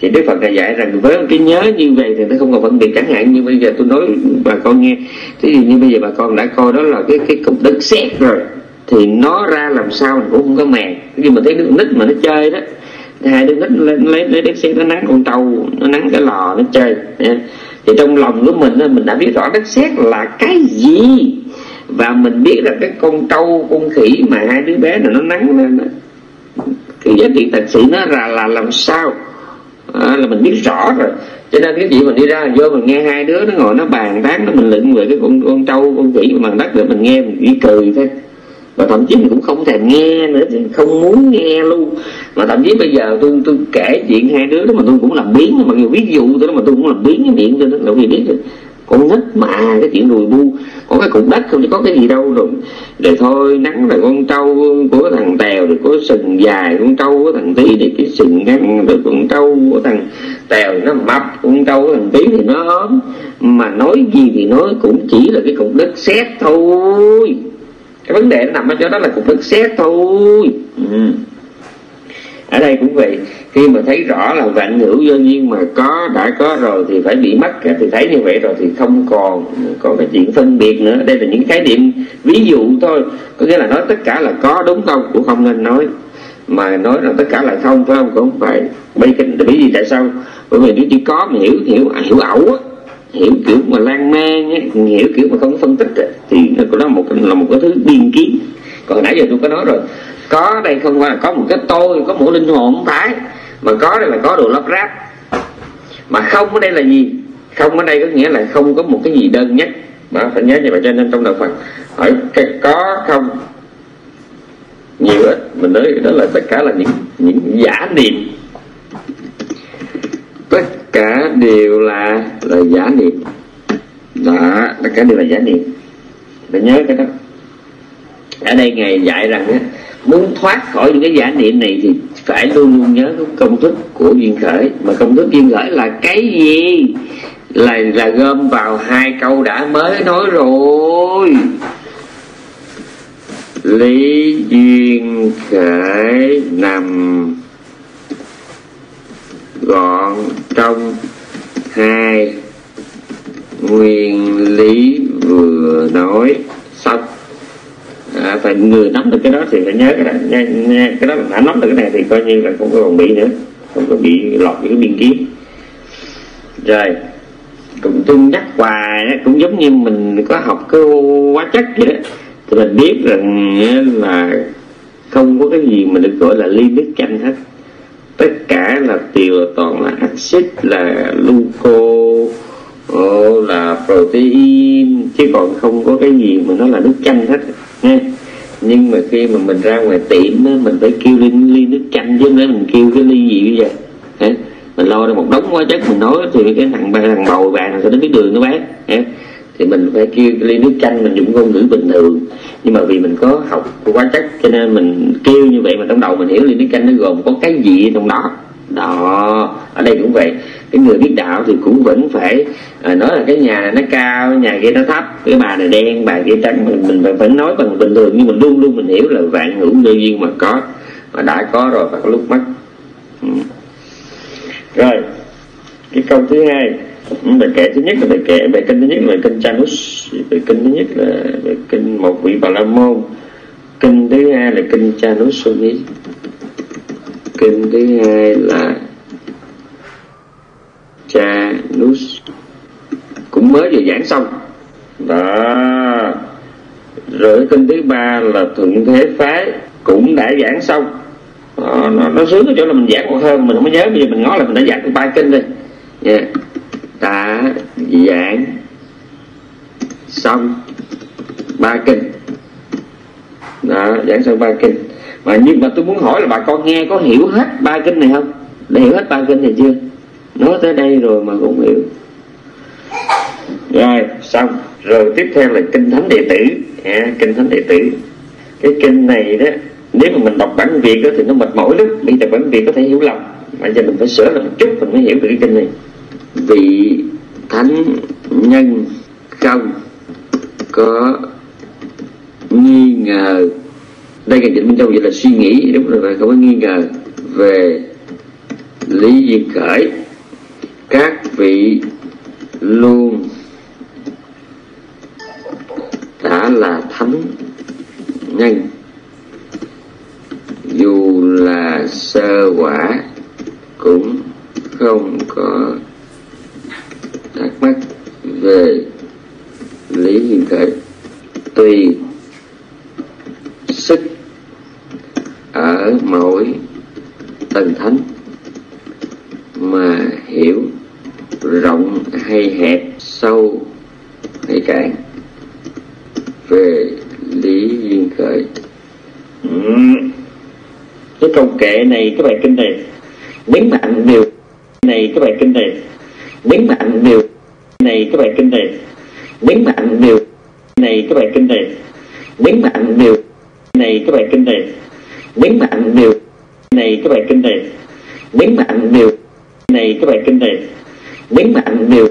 Thì Đức Phật đã dạy rằng với cái nhớ như vậy thì nó không còn phân biệt. Chẳng hạn như bây giờ tôi nói bà con nghe, thế thì như bây giờ bà con đã coi đó là cái cục đất sét rồi, thì nó ra làm sao mình cũng không có màng. Khi mà thấy đứa nít mà nó chơi đó, hai đứa nít lấy đất sét nó nắng con trâu, nó nắng cái lò nó chơi, thì trong lòng của mình đã biết rõ đất sét là cái gì, và mình biết là cái con trâu con khỉ mà hai đứa bé này nó nắng lên đó, cái giá trị thật sự nó là làm sao. Là mình biết rõ rồi. Cho nên cái gì mình đi ra vô mình nghe hai đứa nó ngồi nó bàn tán, nó mình lựng về cái con trâu con khỉ bằng đất, để mình nghe mình chỉ cười thôi, và thậm chí mình cũng không thèm nghe nữa, không muốn nghe luôn. Mà thậm chí bây giờ tôi kể chuyện hai đứa đó mà tôi cũng làm biến, mà nhiều ví dụ tôi đó mà tôi cũng làm biến cái miệng tôi đó, đâu gì biết được. Con nít mà cái chuyện đùi bu, có cái cục đất không chứ có cái gì đâu. Rồi thôi nắng là con trâu của thằng Tèo, rồi có sừng dài, con trâu của thằng Tí thì cái sừng ngắn, rồi con trâu của thằng Tèo nó mập, con trâu của thằng Tí thì nó ốm. Mà nói gì thì nói cũng chỉ là cái cục đất sét thôi. Cái vấn đề nó nằm ở chỗ đó là cục đất sét thôi. Ở đây cũng vậy, khi mà thấy rõ là vạn hữu do duyên mà có, đã có rồi thì phải bị mất, thì thấy như vậy rồi thì không còn có cái chuyện phân biệt nữa. Đây là những khái niệm ví dụ thôi, có nghĩa là nói tất cả là có đúng không cũng không nên nói, mà nói là tất cả là không phải không cũng không phải. Bởi vì tại sao? Bởi vì nếu chỉ có mà hiểu ẩu á, hiểu kiểu mà lan man á, hiểu kiểu mà không phân tích á, thì nó là một cái thứ biên kiến. Còn nãy giờ tôi có nói rồi, có đây không phải là có một cái tôi, có một linh hồn, không phải. Mà có đây là có đồ lắp ráp. Mà không ở đây là gì? Không ở đây có nghĩa là không có một cái gì đơn nhất, mà phải nhớ như vậy. Cho nên trong đạo Phật hỏi cái có không nhiều ít, mình nói đó là tất cả là những giả niệm, tất cả đều là giả niệm đó, tất cả đều là giả niệm. Phải nhớ cái đó. Ở đây Ngài dạy rằng á, muốn thoát khỏi những cái giả niệm này thì phải luôn luôn nhớ công thức của duyên khởi. Mà công thức duyên khởi là cái gì? Là gom vào hai câu đã mới nói rồi. Lý duyên khởi nằm gọn trong hai nguyên lý vừa nói xong. Phải người nắm được cái đó thì phải nhớ cái đó, cái đó đã nắm được cái này thì coi như là không có còn bị nữa, không có bị lọt những cái biên kiến. Rồi cũng tôi nhắc hoài đó, cũng giống như mình có học cái hóa chất vậy đó, thì mình biết rằng là không có cái gì mà được gọi là ly nước chanh hết, tất cả là đều toàn là axit, là glucose, là protein, chứ còn không có cái gì mà nó là nước chanh hết. Nhưng mà khi mà mình ra ngoài tiệm á, mình phải kêu ly nước chanh chứ nữa, mình kêu cái ly gì bây giờ? Mình lo ra một đống quá chất mình nói thì cái thằng bầu bạn nào sẽ đến cái đường nó bán, thì mình phải kêu cái ly nước chanh, mình dùng ngôn ngữ bình thường. Nhưng mà vì mình có học quá chất cho nên mình kêu như vậy, mà trong đầu mình hiểu ly nước chanh nó gồm có cái gì trong đó. Đó, ở đây cũng vậy, cái người biết đạo thì cũng vẫn phải nói là cái nhà này nó cao, nhà kia nó thấp, cái bà này đen, bà kia trắng, mình phải nói bằng bình thường. Nhưng mình luôn luôn mình hiểu là vạn hữu do duyên mà có, mà đã có rồi và có lúc mất. Rồi, cái câu thứ hai, Bài kệ thứ nhất là bài kệ về kinh thứ nhất là kinh Chanus, về kinh thứ nhất là về kinh một vị Bà La Môn, kinh thứ hai là kinh Chanusoni, kinh thứ hai là Chanus, cũng mới vừa giảng xong đó. Rồi kinh thứ ba là Thượng Thế Phái, cũng đã giảng xong. Nó sướng ở chỗ là mình giảng một hơn mình không có nhớ, bây giờ mình nói là mình đã giảng 3 kinh rồi. Yeah. Đã giảng xong 3 kinh đó, giảng xong 3 kinh. Mà nhưng mà tôi muốn hỏi là bà con nghe có hiểu hết 3 kinh này không? Đã hiểu hết 3 kinh này chưa? Nói tới đây rồi mà cũng hiểu. Rồi xong. Rồi tiếp theo là kinh Thánh Đệ Tử. Yeah, kinh Thánh Đệ Tử. Cái kinh này đó, nếu mà mình đọc bản Việt đó, thì nó mệt mỏi lắm. Bây giờ bản Việt có thể hiểu lầm, bây giờ mình phải sửa lại một chút mình mới hiểu được cái kinh này. Vị thánh nhân không có nghi ngờ, đây là dịch bên trong vậy là suy nghĩ, đúng rồi, không có nghi ngờ về lý duyên khởi, các vị luôn đã là thánh nhân dù là sơ quả cũng không có thắc mắc về lý duyên khởi, tùy sức ở mỗi tầng thánh mà hiểu rộng hay hẹp, sâu hay cạn về lý duyên khởi. Cái câu kệ này, cái bài kinh này, biến mạnh điều này, cái bài kinh này, biến mạnh điều này, cái bài kinh này, biến mạnh điều này, cái bài kinh này, biến mạnh điều này, cái bài kinh này, biến mạnh điều này, cái bài kinh này, biến mạnh điều này, cái bài kinh này, biến mạnh điều